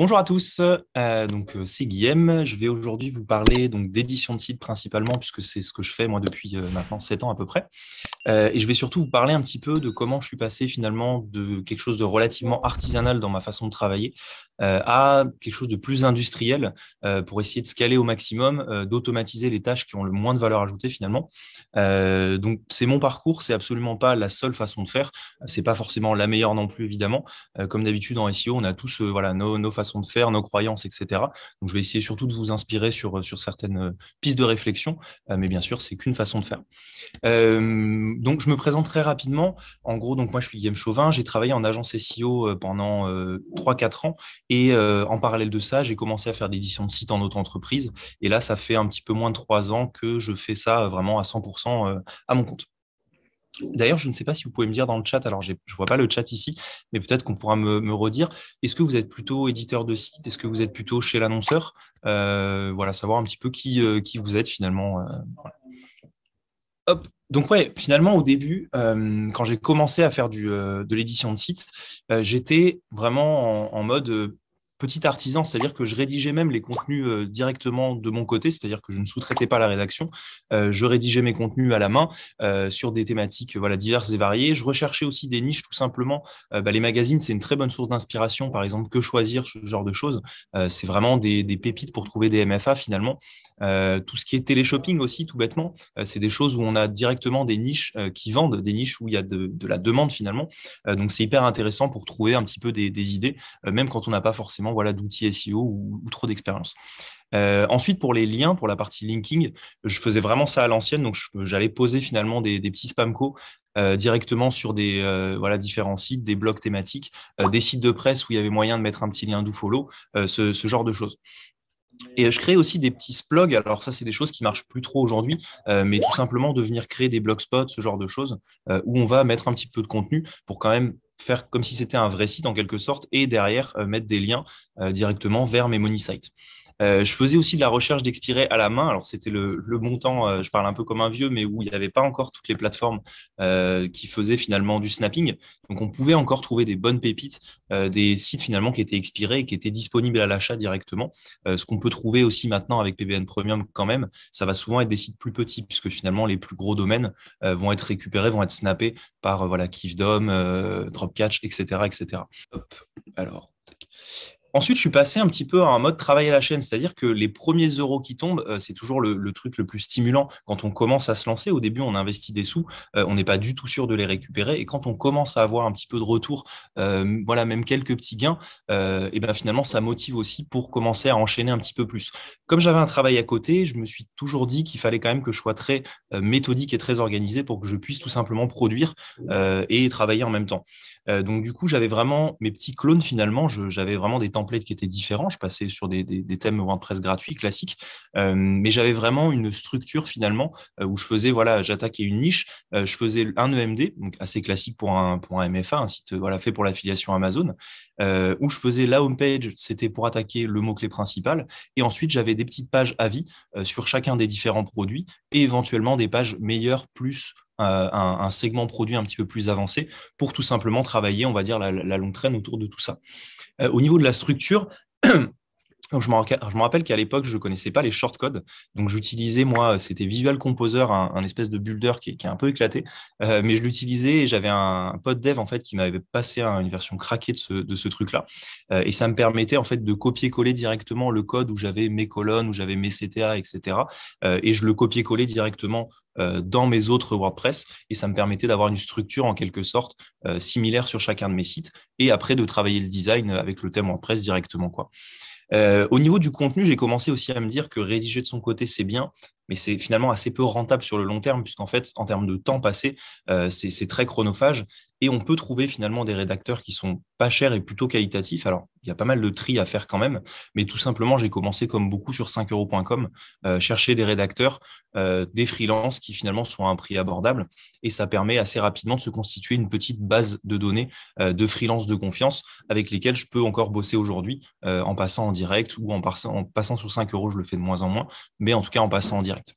Bonjour à tous, c'est Guillaume. Je vais aujourd'hui vous parler d'édition de site principalement, puisque c'est ce que je fais moi depuis maintenant 7 ans à peu près. Et je vais surtout vous parler un petit peu de comment je suis passé finalement de quelque chose de relativement artisanal dans ma façon de travailler à quelque chose de plus industriel pour essayer de scaler au maximum, d'automatiser les tâches qui ont le moins de valeur ajoutée finalement. Donc c'est mon parcours, c'est absolument pas la seule façon de faire, c'est pas forcément la meilleure non plus évidemment. Comme d'habitude en SEO, on a tous nos façons de faire, nos croyances, etc. Donc, je vais essayer surtout de vous inspirer sur certaines pistes de réflexion, mais bien sûr, c'est qu'une façon de faire. Donc, je me présente très rapidement. En gros, donc moi, je suis Guillaume Chauvin. J'ai travaillé en agence SEO pendant 3-4 ans et en parallèle de ça, j'ai commencé à faire de l'édition de sites en auto-entreprise. Et là, ça fait un petit peu moins de 3 ans que je fais ça vraiment à 100% à mon compte. D'ailleurs, je ne sais pas si vous pouvez me dire dans le chat, alors je ne vois pas le chat ici, mais peut-être qu'on pourra me redire, est-ce que vous êtes plutôt éditeur de site? Est-ce que vous êtes plutôt chez l'annonceur? Voilà, savoir un petit peu qui vous êtes finalement. Voilà. Hop. Donc ouais, finalement au début, quand j'ai commencé à faire de l'édition de site, j'étais vraiment en mode... petit artisan, c'est-à-dire que je rédigeais même les contenus directement de mon côté, c'est-à-dire que je ne sous-traitais pas la rédaction, je rédigeais mes contenus à la main sur des thématiques voilà, diverses et variées. Je recherchais aussi des niches tout simplement. Les magazines, c'est une très bonne source d'inspiration, par exemple, que choisir, ce genre de choses. C'est vraiment des pépites pour trouver des MFA finalement. Tout ce qui est téléshopping aussi, tout bêtement, c'est des choses où on a directement des niches qui vendent, des niches où il y a de la demande finalement. Donc c'est hyper intéressant pour trouver un petit peu des idées, même quand on n'a pas forcément voilà, d'outils SEO ou trop d'expérience. Ensuite, pour les liens, pour la partie linking, je faisais vraiment ça à l'ancienne. Donc, j'allais poser finalement des petits spamco directement sur des différents sites, des blogs thématiques, des sites de presse où il y avait moyen de mettre un petit lien dofollow, ce genre de choses. Et je crée aussi des petits splogs. Alors ça, c'est des choses qui marchent plus trop aujourd'hui, mais tout simplement de venir créer des blog spots, ce genre de choses, où on va mettre un petit peu de contenu pour quand même faire comme si c'était un vrai site en quelque sorte, et derrière mettre des liens directement vers mes money sites. Je faisais aussi de la recherche d'expirés à la main. Alors c'était le bon temps, je parle un peu comme un vieux, mais où il n'y avait pas encore toutes les plateformes qui faisaient finalement du snapping. Donc on pouvait encore trouver des bonnes pépites, des sites finalement qui étaient expirés et qui étaient disponibles à l'achat directement. Ce qu'on peut trouver aussi maintenant avec PBN Premium quand même, ça va souvent être des sites plus petits puisque finalement les plus gros domaines vont être récupérés, vont être snappés par Kifdom, Dropcatch, etc. Hop. Alors, tac. Ensuite, je suis passé un petit peu à un mode travail à la chaîne, c'est-à-dire que les premiers euros qui tombent, c'est toujours le truc le plus stimulant quand on commence à se lancer. Au début, on investit des sous, on n'est pas du tout sûr de les récupérer. Et quand on commence à avoir un petit peu de retour, même quelques petits gains, et ben finalement, ça motive aussi pour commencer à enchaîner un petit peu plus. Comme j'avais un travail à côté, je me suis toujours dit qu'il fallait quand même que je sois très méthodique et très organisé pour que je puisse tout simplement produire et travailler en même temps. Donc du coup, j'avais vraiment mes petits clones finalement, j'avais vraiment des temps qui étaient différents, je passais sur des thèmes WordPress gratuits, classiques, mais j'avais vraiment une structure finalement où je faisais, j'attaquais une niche, je faisais un EMD, donc assez classique pour un MFA, un site fait pour l'affiliation Amazon, où je faisais la homepage, c'était pour attaquer le mot-clé principal, et ensuite j'avais des petites pages avis sur chacun des différents produits, et éventuellement des pages meilleures plus un segment produit un petit peu plus avancé pour tout simplement travailler, on va dire, la longue traîne autour de tout ça. Au niveau de la structure, donc je me rappelle qu'à l'époque, je ne connaissais pas les shortcodes. Donc, j'utilisais, moi, c'était Visual Composer, un espèce de builder qui est un peu éclaté. Mais je l'utilisais et j'avais un pote dev, en fait, qui m'avait passé une version craquée de ce truc-là. Et ça me permettait, en fait, de copier-coller directement le code où j'avais mes colonnes, où j'avais mes CTA, etc. Et je le copier-collais directement dans mes autres WordPress. Et ça me permettait d'avoir une structure, en quelque sorte, similaire sur chacun de mes sites. Et après, de travailler le design avec le thème WordPress directement, quoi. Au niveau du contenu, j'ai commencé aussi à me dire que rédiger de son côté, c'est bien, mais c'est finalement assez peu rentable sur le long terme, puisqu'en fait, en termes de temps passé, c'est très chronophage. Et on peut trouver finalement des rédacteurs qui sont pas chers et plutôt qualitatifs. Alors, il y a pas mal de tri à faire quand même, mais tout simplement, j'ai commencé comme beaucoup sur 5euros.com, chercher des rédacteurs, des freelances qui finalement sont à un prix abordable. Et ça permet assez rapidement de se constituer une petite base de données de freelance de confiance avec lesquels je peux encore bosser aujourd'hui en passant en direct ou en passant sur 5 euros, je le fais de moins en moins, mais en tout cas en passant en direct.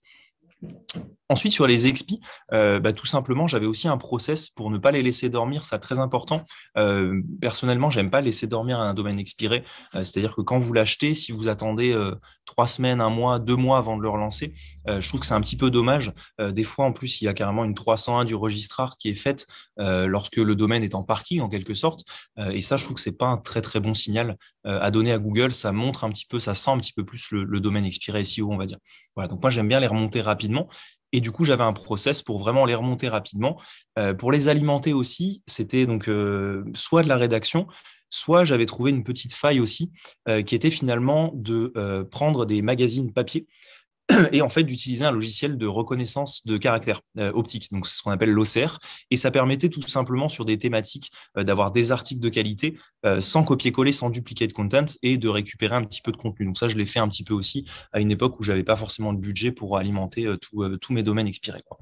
Ensuite, sur les expi, tout simplement, j'avais aussi un process pour ne pas les laisser dormir. Ça, très important. Personnellement, j'aime pas laisser dormir un domaine expiré. C'est-à-dire que quand vous l'achetez, si vous attendez 3 semaines, 1 mois, 2 mois avant de le relancer, je trouve que c'est un petit peu dommage. Des fois, en plus, il y a carrément une 301 du registrar qui est faite lorsque le domaine est en parking, en quelque sorte. Et ça, je trouve que c'est pas un très, très bon signal à donner à Google. Ça montre un petit peu, ça sent un petit peu plus le domaine expiré SEO, on va dire. Voilà. Donc, moi, j'aime bien les remonter rapidement. Et du coup, j'avais un process pour vraiment les remonter rapidement. Pour les alimenter aussi, c'était donc soit de la rédaction, soit j'avais trouvé une petite faille aussi, qui était finalement de prendre des magazines papier et en fait d'utiliser un logiciel de reconnaissance de caractères optique, donc c'est ce qu'on appelle l'OCR, et ça permettait tout simplement sur des thématiques d'avoir des articles de qualité sans copier-coller, sans dupliquer de content et de récupérer un petit peu de contenu. Donc ça, je l'ai fait un petit peu aussi à une époque où j'avais pas forcément le budget pour alimenter tous mes domaines expirés, quoi.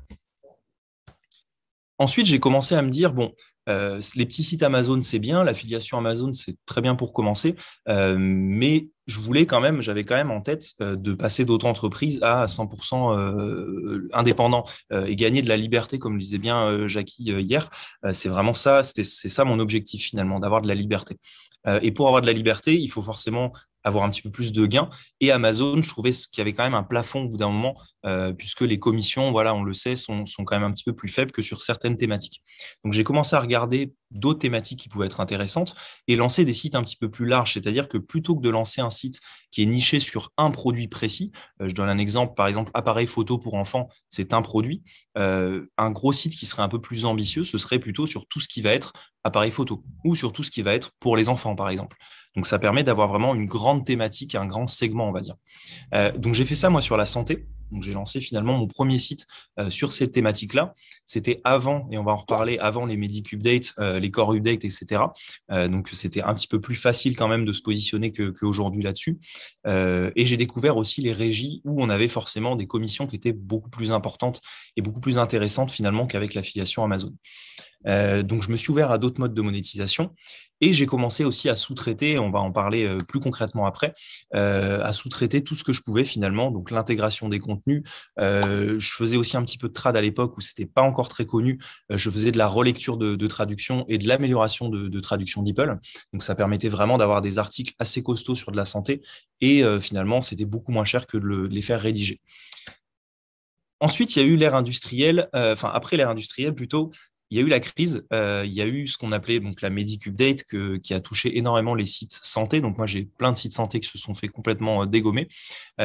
Ensuite, j'ai commencé à me dire, bon, les petits sites Amazon, c'est bien, l'affiliation Amazon, c'est très bien pour commencer, mais je voulais quand même, j'avais quand même en tête de passer d'autres entreprises à 100% indépendant et gagner de la liberté, comme le disait bien Jackie hier. C'est vraiment ça, c'est ça mon objectif finalement, d'avoir de la liberté. Et pour avoir de la liberté, il faut forcément avoir un petit peu plus de gains. Et Amazon, je trouvais qu'il y avait quand même un plafond au bout d'un moment, puisque les commissions, voilà, on le sait, sont quand même un petit peu plus faibles que sur certaines thématiques. Donc, j'ai commencé à regarder d'autres thématiques qui pouvaient être intéressantes et lancer des sites un petit peu plus larges. C'est-à-dire que plutôt que de lancer un site qui est niché sur un produit précis, je donne un exemple, par exemple, appareil photo pour enfants, c'est un produit. Un gros site qui serait un peu plus ambitieux, ce serait plutôt sur tout ce qui va être appareil photo ou sur tout ce qui va être pour les enfants, par exemple. Donc, ça permet d'avoir vraiment une grande thématique, un grand segment, on va dire. Donc, j'ai fait ça, moi, sur la santé. Donc, j'ai lancé finalement mon premier site sur cette thématique-là. C'était avant, et on va en reparler, avant les Medic Update, les Core Update, etc. Donc, c'était un petit peu plus facile quand même de se positionner qu'aujourd'hui là-dessus. Et j'ai découvert aussi les régies où on avait forcément des commissions qui étaient beaucoup plus importantes et beaucoup plus intéressantes finalement qu'avec l'affiliation Amazon. Donc, je me suis ouvert à d'autres modes de monétisation. Et j'ai commencé aussi à sous-traiter, on va en parler plus concrètement après, à sous-traiter tout ce que je pouvais finalement, donc l'intégration des contenus. Je faisais aussi un petit peu de trad à l'époque où c'était pas encore très connu. Je faisais de la relecture de traduction et de l'amélioration de traduction DeepL. Donc, ça permettait vraiment d'avoir des articles assez costauds sur de la santé. Et finalement, c'était beaucoup moins cher que de les faire rédiger. Ensuite, il y a eu l'ère industrielle, après l'ère industrielle plutôt, il y a eu la crise, il y a eu ce qu'on appelait donc la Medic Update qui a touché énormément les sites santé. Donc moi, j'ai plein de sites santé qui se sont fait complètement dégommer. Il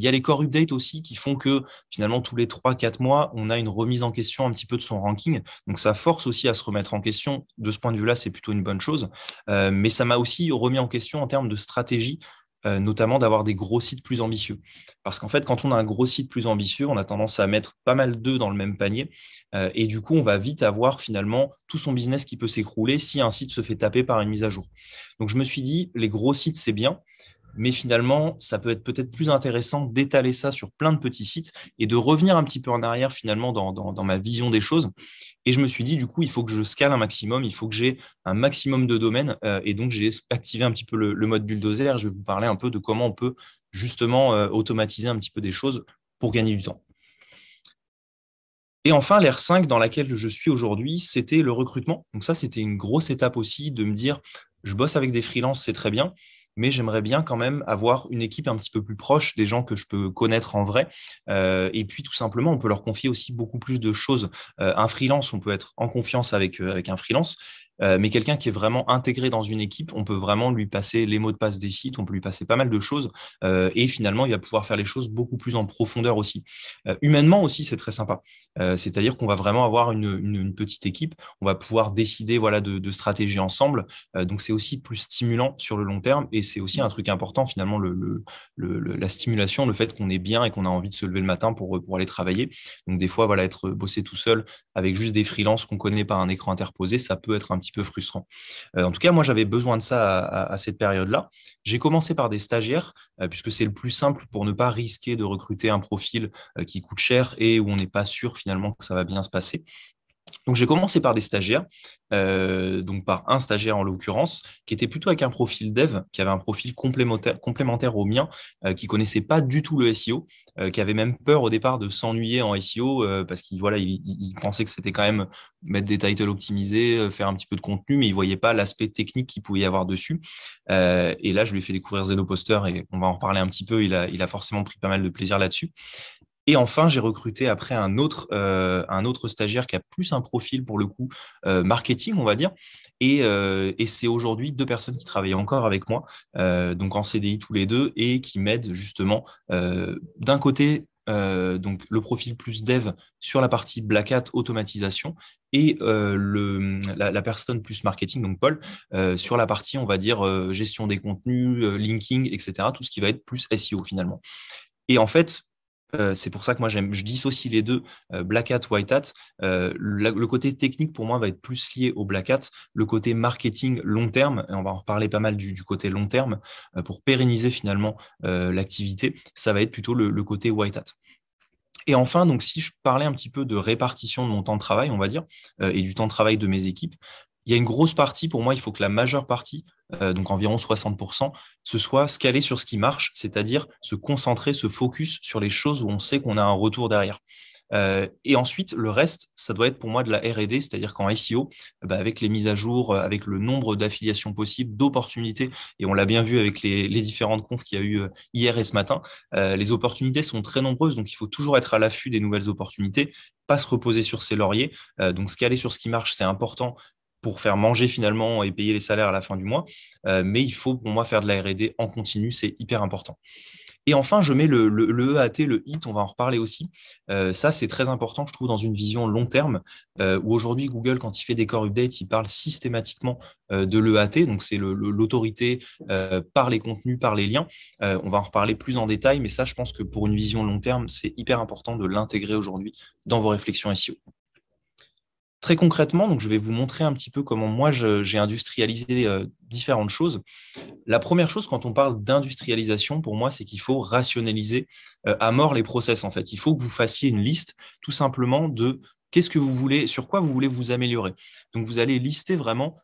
y a les Core Update aussi qui font que finalement tous les 3-4 mois, on a une remise en question un petit peu de son ranking. Donc ça force aussi à se remettre en question. De ce point de vue-là, c'est plutôt une bonne chose. Mais ça m'a aussi remis en question en termes de stratégie, notamment d'avoir des gros sites plus ambitieux. Parce qu'en fait, quand on a un gros site plus ambitieux, on a tendance à mettre pas mal d'œufs dans le même panier. Et du coup, on va vite avoir finalement tout son business qui peut s'écrouler si un site se fait taper par une mise à jour. Donc, je me suis dit, les gros sites, c'est bien. Mais finalement, ça peut être peut-être plus intéressant d'étaler ça sur plein de petits sites et de revenir un petit peu en arrière finalement dans ma vision des choses. Et je me suis dit, du coup, il faut que je scale un maximum, il faut que j'ai un maximum de domaines. Et donc, j'ai activé un petit peu le mode bulldozer. Je vais vous parler un peu de comment on peut justement automatiser un petit peu des choses pour gagner du temps. Et enfin, l'ère 5 dans laquelle je suis aujourd'hui, c'était le recrutement. Donc ça, c'était une grosse étape aussi de me dire, je bosse avec des freelances, c'est très bien. Mais j'aimerais bien quand même avoir une équipe un petit peu plus proche des gens que je peux connaître en vrai. Et puis, tout simplement, on peut leur confier aussi beaucoup plus de choses. Un freelance, on peut être en confiance avec un freelance, mais quelqu'un qui est vraiment intégré dans une équipe, on peut vraiment lui passer les mots de passe des sites, on peut lui passer pas mal de choses. Et finalement, il va pouvoir faire les choses beaucoup plus en profondeur aussi. Humainement aussi, c'est très sympa. C'est-à-dire qu'on va vraiment avoir une petite équipe. On va pouvoir décider voilà, de stratégie ensemble. Donc, c'est aussi plus stimulant sur le long terme. Et c'est aussi un truc important, finalement, la stimulation, le fait qu'on est bien et qu'on a envie de se lever le matin pour aller travailler. Donc, des fois, voilà, bosser tout seul avec juste des freelances qu'on connaît par un écran interposé, ça peut être un petit peu frustrant. En tout cas, moi, j'avais besoin de ça à cette période-là. J'ai commencé par des stagiaires, puisque c'est le plus simple pour ne pas risquer de recruter un profil qui coûte cher et où on n'est pas sûr finalement que ça va bien se passer. Donc, j'ai commencé par des stagiaires, donc par un stagiaire en l'occurrence, qui était plutôt avec un profil dev, qui avait un profil complémentaire au mien, qui ne connaissait pas du tout le SEO, qui avait même peur au départ de s'ennuyer en SEO parce qu'il il pensait que c'était quand même mettre des titles optimisés, faire un petit peu de contenu, mais il ne voyait pas l'aspect technique qu'il pouvait y avoir dessus. Et là, je lui ai fait découvrir ZenoPoster et on va en reparler un petit peu. Il a forcément pris pas mal de plaisir là-dessus. Et enfin, j'ai recruté après un autre stagiaire qui a plus un profil, pour le coup, marketing, on va dire. Et c'est aujourd'hui deux personnes qui travaillent encore avec moi, donc en CDI tous les deux, et qui m'aident justement d'un côté, donc le profil plus dev sur la partie Black Hat automatisation et la personne plus marketing, donc Paul, sur la partie, on va dire, gestion des contenus, linking, etc., tout ce qui va être plus SEO finalement. Et en fait, c'est pour ça que moi, je dissocie les deux, Black Hat, White Hat. Le côté technique, pour moi, va être plus lié au Black Hat. Le côté marketing long terme, et on va en reparler pas mal du côté long terme, pour pérenniser finalement l'activité, ça va être plutôt le côté White Hat. Et enfin, donc, si je parlais un petit peu de répartition de mon temps de travail, on va dire, et du temps de travail de mes équipes, il y a une grosse partie, pour moi, il faut que la majeure partie, donc environ 60%, ce soit se caler sur ce qui marche, c'est-à-dire se concentrer, se focus sur les choses où on sait qu'on a un retour derrière. Et ensuite, le reste, ça doit être pour moi de la R&D, c'est-à-dire qu'en SEO, avec les mises à jour, avec le nombre d'affiliations possibles, d'opportunités, et on l'a bien vu avec les différentes confs qu'il y a eu hier et ce matin, les opportunités sont très nombreuses, donc il faut toujours être à l'affût des nouvelles opportunités, pas se reposer sur ses lauriers. Donc se caler sur ce qui marche, c'est important pour faire manger finalement et payer les salaires à la fin du mois. Mais il faut pour moi faire de la R&D en continu, c'est hyper important. Et enfin, je mets le EAT, le HIT, on va en reparler aussi. Ça, c'est très important, je trouve, dans une vision long terme, où aujourd'hui, Google, quand il fait des Core Updates, il parle systématiquement de l'EAT, donc c'est l'autorité par les contenus, par les liens. On va en reparler plus en détail, mais ça, je pense que pour une vision long terme, c'est hyper important de l'intégrer aujourd'hui dans vos réflexions SEO. Très concrètement, donc je vais vous montrer un petit peu comment moi j'ai industrialisé différentes choses. La première chose, quand on parle d'industrialisation, pour moi, c'est qu'il faut rationaliser à mort les process. En fait, il faut que vous fassiez une liste tout simplement de qu'est-ce que vous voulez, sur quoi vous voulez vous améliorer. Donc, vous allez lister vraiment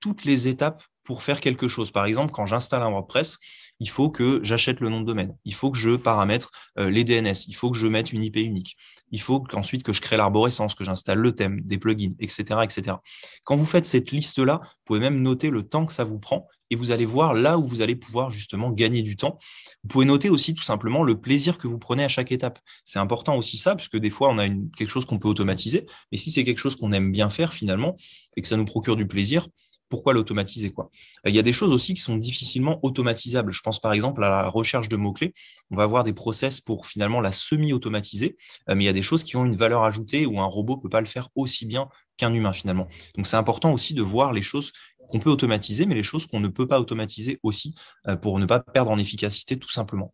toutes les étapes pour faire quelque chose. Par exemple, quand j'installe un WordPress, il faut que j'achète le nom de domaine, il faut que je paramètre les DNS, il faut que je mette une IP unique, il faut qu'ensuite que je crée l'arborescence, que j'installe le thème, des plugins, etc., etc. Quand vous faites cette liste-là, vous pouvez même noter le temps que ça vous prend et vous allez voir là où vous allez pouvoir justement gagner du temps. Vous pouvez noter aussi tout simplement le plaisir que vous prenez à chaque étape. C'est important aussi ça, puisque des fois, on a quelque chose qu'on peut automatiser, mais si c'est quelque chose qu'on aime bien faire finalement et que ça nous procure du plaisir, pourquoi l'automatiser, quoi? Il y a des choses aussi qui sont difficilement automatisables. Je pense par exemple à la recherche de mots-clés. On va avoir des process pour finalement la semi-automatiser, mais il y a des choses qui ont une valeur ajoutée où un robot ne peut pas le faire aussi bien qu'un humain finalement. Donc, c'est important aussi de voir les choses qu'on peut automatiser, mais les choses qu'on ne peut pas automatiser aussi pour ne pas perdre en efficacité tout simplement.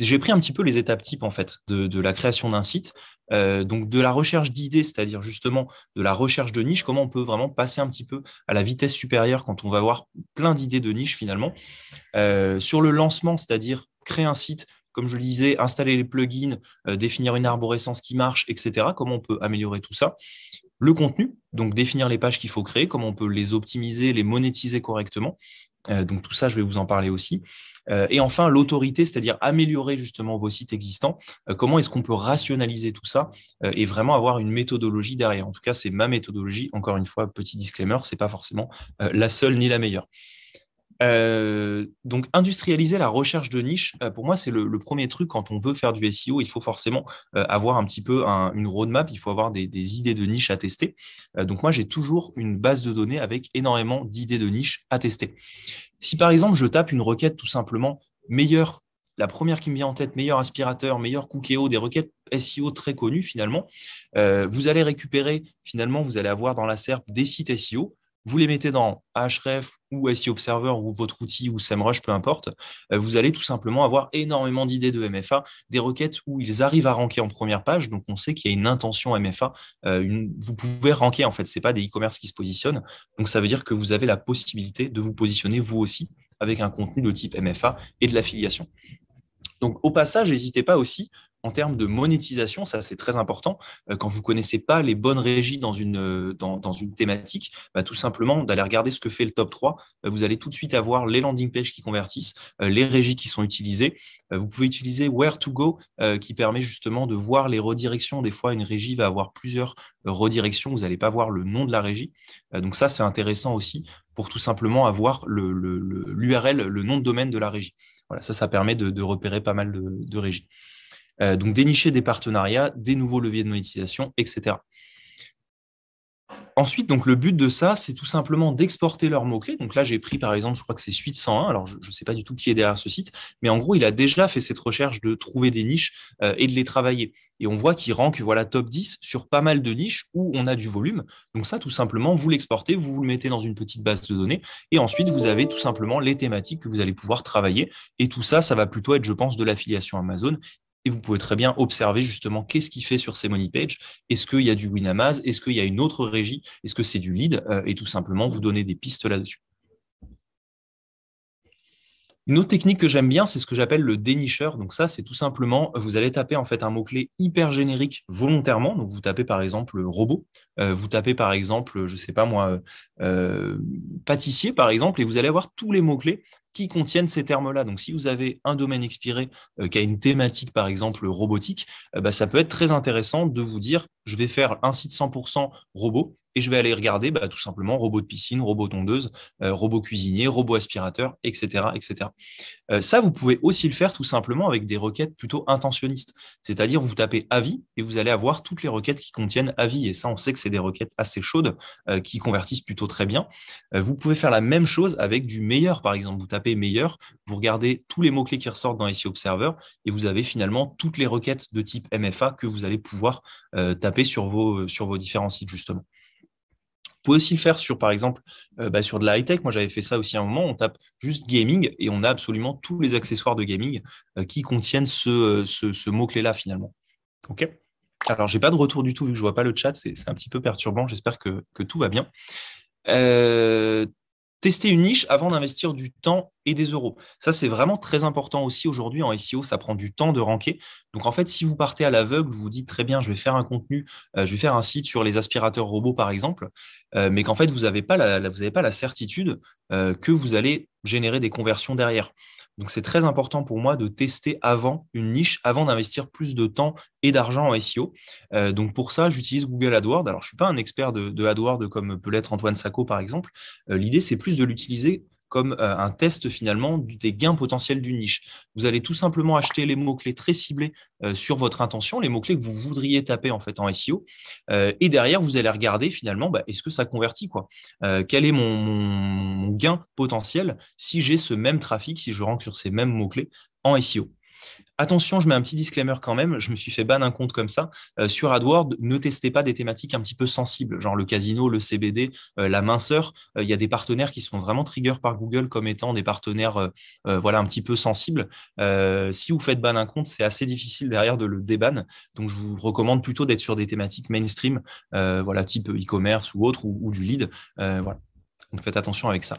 J'ai pris un petit peu les étapes types en fait de la création d'un site, donc de la recherche d'idées, c'est-à-dire justement de la recherche de niche, comment on peut vraiment passer un petit peu à la vitesse supérieure quand on va avoir plein d'idées de niche finalement. Sur le lancement, c'est-à-dire créer un site, comme je le disais, installer les plugins, définir une arborescence qui marche, etc. Comment on peut améliorer tout ça. Le contenu, donc définir les pages qu'il faut créer, comment on peut les optimiser, les monétiser correctement. Donc tout ça, je vais vous en parler aussi. Et enfin, l'autorité, c'est-à-dire améliorer justement vos sites existants. Comment est-ce qu'on peut rationaliser tout ça et vraiment avoir une méthodologie derrière. En tout cas, c'est ma méthodologie. Encore une fois, petit disclaimer, ce n'est pas forcément la seule ni la meilleure. Donc, industrialiser la recherche de niche, pour moi, c'est le premier truc. Quand on veut faire du SEO, il faut forcément avoir un petit peu une roadmap, il faut avoir des idées de niche à tester. Donc, moi, j'ai toujours une base de données avec énormément d'idées de niche à tester. Si, par exemple, je tape une requête tout simplement meilleure, la première qui me vient en tête, meilleur aspirateur, meilleur cookéo, des requêtes SEO très connues finalement, vous allez récupérer, finalement, vous allez avoir dans la SERP des sites SEO. Vous les mettez dans Href ou SEObserver ou votre outil ou SEMrush, peu importe, vous allez tout simplement avoir énormément d'idées de MFA, des requêtes où ils arrivent à ranker en première page. Donc, on sait qu'il y a une intention MFA. Vous pouvez ranker, en fait, ce n'est pas des e-commerce qui se positionnent. Donc, ça veut dire que vous avez la possibilité de vous positionner vous aussi avec un contenu de type MFA et de l'affiliation. Donc, au passage, n'hésitez pas aussi, en termes de monétisation, ça c'est très important. Quand vous ne connaissez pas les bonnes régies dans une thématique, bah, tout simplement d'aller regarder ce que fait le top 3. Vous allez tout de suite avoir les landing pages qui convertissent, les régies qui sont utilisées. Vous pouvez utiliser Where to Go qui permet justement de voir les redirections. Des fois, une régie va avoir plusieurs redirections. Vous n'allez pas voir le nom de la régie. Donc ça, c'est intéressant aussi pour tout simplement avoir l'URL, le nom de domaine de la régie. Voilà, ça permet de repérer pas mal de régies. Donc, dénicher des partenariats, des nouveaux leviers de monétisation, etc. Ensuite, donc, le but de ça, c'est tout simplement d'exporter leurs mots-clés. Donc là, j'ai pris, par exemple, je crois que c'est Suite 101. Alors, je ne sais pas du tout qui est derrière ce site, mais en gros, il a déjà fait cette recherche de trouver des niches et de les travailler. Et on voit qu'il rank voilà, top 10 sur pas mal de niches où on a du volume. Donc ça, tout simplement, vous l'exportez, vous le mettez dans une petite base de données et ensuite, vous avez tout simplement les thématiques que vous allez pouvoir travailler. Et tout ça, ça va plutôt être, je pense, de l'affiliation Amazon. Et vous pouvez très bien observer justement qu'est-ce qu'il fait sur ces money pages. Est-ce qu'il y a du Winamaz? Est-ce qu'il y a une autre régie? Est-ce que c'est du lead? Et tout simplement, vous donner des pistes là-dessus. Une autre technique que j'aime bien, c'est ce que j'appelle le dénicheur. Donc ça, c'est tout simplement, vous allez taper en fait un mot-clé hyper générique volontairement. Donc vous tapez par exemple robot, vous tapez par exemple, je ne sais pas moi, pâtissier par exemple, et vous allez avoir tous les mots-clés qui contiennent ces termes-là. Donc si vous avez un domaine expiré qui a une thématique par exemple robotique, bah, ça peut être très intéressant de vous dire, je vais faire un site 100% robot, et je vais aller regarder bah, tout simplement robot de piscine, robot tondeuse, robot cuisinier, robot aspirateur, etc. etc. Ça, vous pouvez aussi le faire tout simplement avec des requêtes plutôt intentionnistes. C'est-à-dire, vous tapez avis et vous allez avoir toutes les requêtes qui contiennent avis. Et ça, on sait que c'est des requêtes assez chaudes qui convertissent plutôt très bien. Vous pouvez faire la même chose avec du meilleur, par exemple. Vous tapez meilleur, vous regardez tous les mots-clés qui ressortent dans SEObserver et vous avez finalement toutes les requêtes de type MFA que vous allez pouvoir taper sur vos différents sites, justement. Vous pouvez aussi le faire sur, par exemple, sur de la high-tech. Moi, j'avais fait ça aussi à un moment. On tape juste gaming et on a absolument tous les accessoires de gaming qui contiennent ce mot-clé-là, finalement. OK. Alors, je n'ai pas de retour du tout vu que je ne vois pas le chat. C'est un petit peu perturbant. J'espère que tout va bien. Tester une niche avant d'investir du temps et des euros. Ça, c'est vraiment très important aussi aujourd'hui en SEO. Ça prend du temps de ranker. Donc, en fait, si vous partez à l'aveugle, vous vous dites très bien, je vais faire un contenu, je vais faire un site sur les aspirateurs robots, par exemple, mais qu'en fait, vous n'avez pas la certitude que vous allez générer des conversions derrière. Donc, c'est très important pour moi de tester avant une niche, avant d'investir plus de temps et d'argent en SEO. Donc, pour ça, j'utilise Google AdWords. Alors, je ne suis pas un expert de AdWords comme peut l'être Antoine Sacco, par exemple. L'idée, c'est plus de l'utiliser comme un test finalement des gains potentiels d'une niche. Vous allez tout simplement acheter les mots-clés très ciblés sur votre intention, les mots-clés que vous voudriez taper en fait en SEO. Et derrière, vous allez regarder finalement, bah, est-ce que ça convertit quoi? Quel est mon gain potentiel si j'ai ce même trafic, si je rank sur ces mêmes mots-clés en SEO? Attention, je mets un petit disclaimer quand même, je me suis fait ban un compte comme ça. Sur AdWords, ne testez pas des thématiques un petit peu sensibles, genre le casino, le CBD, la minceur. Il y a des partenaires qui sont vraiment trigger par Google comme étant des partenaires voilà, un petit peu sensibles. Si vous faites ban un compte, c'est assez difficile derrière de le déban. Donc, je vous recommande plutôt d'être sur des thématiques mainstream, voilà, type e-commerce ou autre, ou du lead. Voilà. Donc, faites attention avec ça.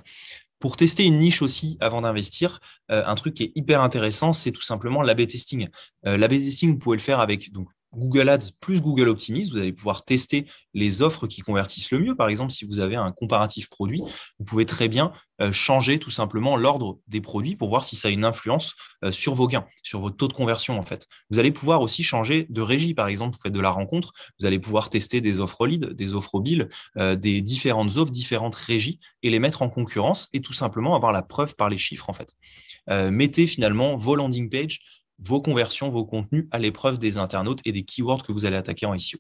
Pour tester une niche aussi avant d'investir, un truc qui est hyper intéressant, c'est tout simplement l'AB testing. L'AB testing, vous pouvez le faire avec donc, Google Ads plus Google Optimize. Vous allez pouvoir tester les offres qui convertissent le mieux. Par exemple, si vous avez un comparatif produit, vous pouvez très bien changer tout simplement l'ordre des produits pour voir si ça a une influence sur vos gains, sur votre taux de conversion en fait. Vous allez pouvoir aussi changer de régie. Par exemple, vous faites de la rencontre, vous allez pouvoir tester des offres lead, des offres bill, des différentes offres, différentes régies et les mettre en concurrence et tout simplement avoir la preuve par les chiffres en fait. Mettez finalement vos landing pages, vos conversions, vos contenus à l'épreuve des internautes et des keywords que vous allez attaquer en SEO.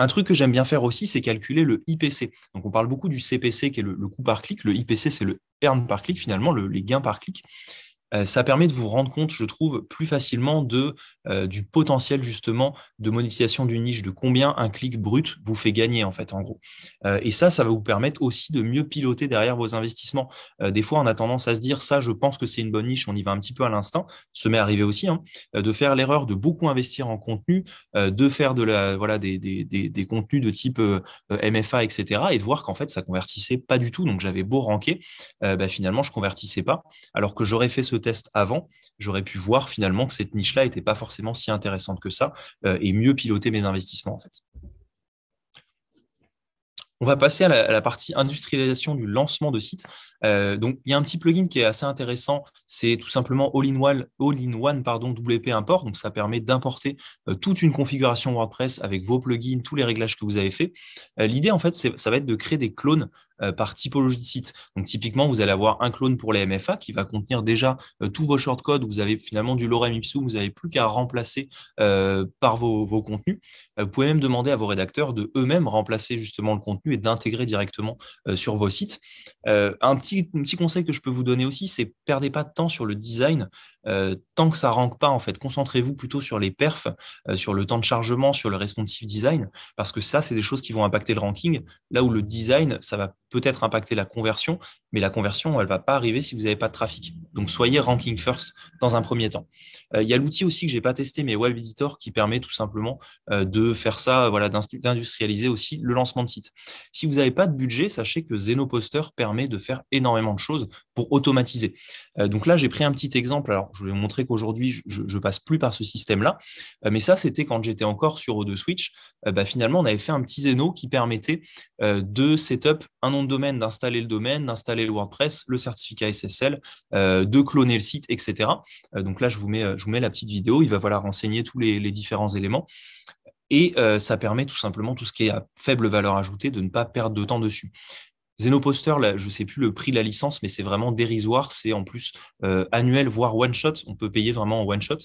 Un truc que j'aime bien faire aussi, c'est calculer le IPC. Donc, on parle beaucoup du CPC qui est le coût par clic. Le IPC, c'est le earn par clic, finalement, les gains par clic. Ça permet de vous rendre compte, je trouve, plus facilement du potentiel justement de monétisation d'une niche, de combien un clic brut vous fait gagner en fait, en gros. Et ça va vous permettre aussi de mieux piloter derrière vos investissements. Des fois, on a tendance à se dire, ça, je pense que c'est une bonne niche, on y va un petit peu à l'instinct. Ça m'est arrivé aussi, hein, de faire l'erreur de beaucoup investir en contenu, de faire des contenus de type MFA, etc. et de voir qu'en fait, ça convertissait pas du tout. Donc, j'avais beau ranker, finalement, je convertissais pas, alors que j'aurais fait ce ce test avant, j'aurais pu voir finalement que cette niche-là n'était pas forcément si intéressante que ça et mieux piloter mes investissements en fait. On va passer à la partie industrialisation du lancement de site. Donc, il y a un petit plugin qui est assez intéressant, c'est tout simplement All-in-One WP Import. Donc, ça permet d'importer toute une configuration WordPress avec vos plugins, tous les réglages que vous avez faits. L'idée, en fait, ça va être de créer des clones par typologie de site. Donc, typiquement, vous allez avoir un clone pour les MFA qui va contenir déjà tous vos shortcodes. Vous avez finalement du lorem ipsum, vous n'avez plus qu'à remplacer par vos contenus. Vous pouvez même demander à vos rédacteurs de eux-mêmes remplacer justement le contenu et d'intégrer directement sur vos sites. Un petit conseil que je peux vous donner aussi, c'est perdez pas de temps sur le design tant que ça rank pas en fait. Concentrez-vous plutôt sur les perfs, sur le temps de chargement, sur le responsive design, parce que ça, c'est des choses qui vont impacter le ranking. Là où le design, ça va peut-être impacter la conversion, mais la conversion, elle ne va pas arriver si vous n'avez pas de trafic. Donc, soyez ranking first dans un premier temps. Il y a l'outil aussi que je n'ai pas testé, mais Web Editor, qui permet tout simplement de faire ça, voilà, d'industrialiser aussi le lancement de site. Si vous n'avez pas de budget, sachez que ZenoPoster permet de faire énormément de choses pour automatiser. Donc là, j'ai pris un petit exemple. Alors, je vais vous montrer qu'aujourd'hui, je ne passe plus par ce système-là, mais ça, c'était quand j'étais encore sur O2 Switch. Finalement, on avait fait un petit Zeno qui permettait de setup un nom de domaine, d'installer le domaine, d'installer le WordPress, le certificat SSL, de cloner le site, etc. Donc là, je vous mets la petite vidéo. Il va falloir renseigner tous les différents éléments. Et ça permet tout simplement tout ce qui est à faible valeur ajoutée de ne pas perdre de temps dessus. ZenoPoster, là, je ne sais plus le prix de la licence, mais c'est vraiment dérisoire. C'est en plus annuel, voire one-shot. On peut payer vraiment en one-shot.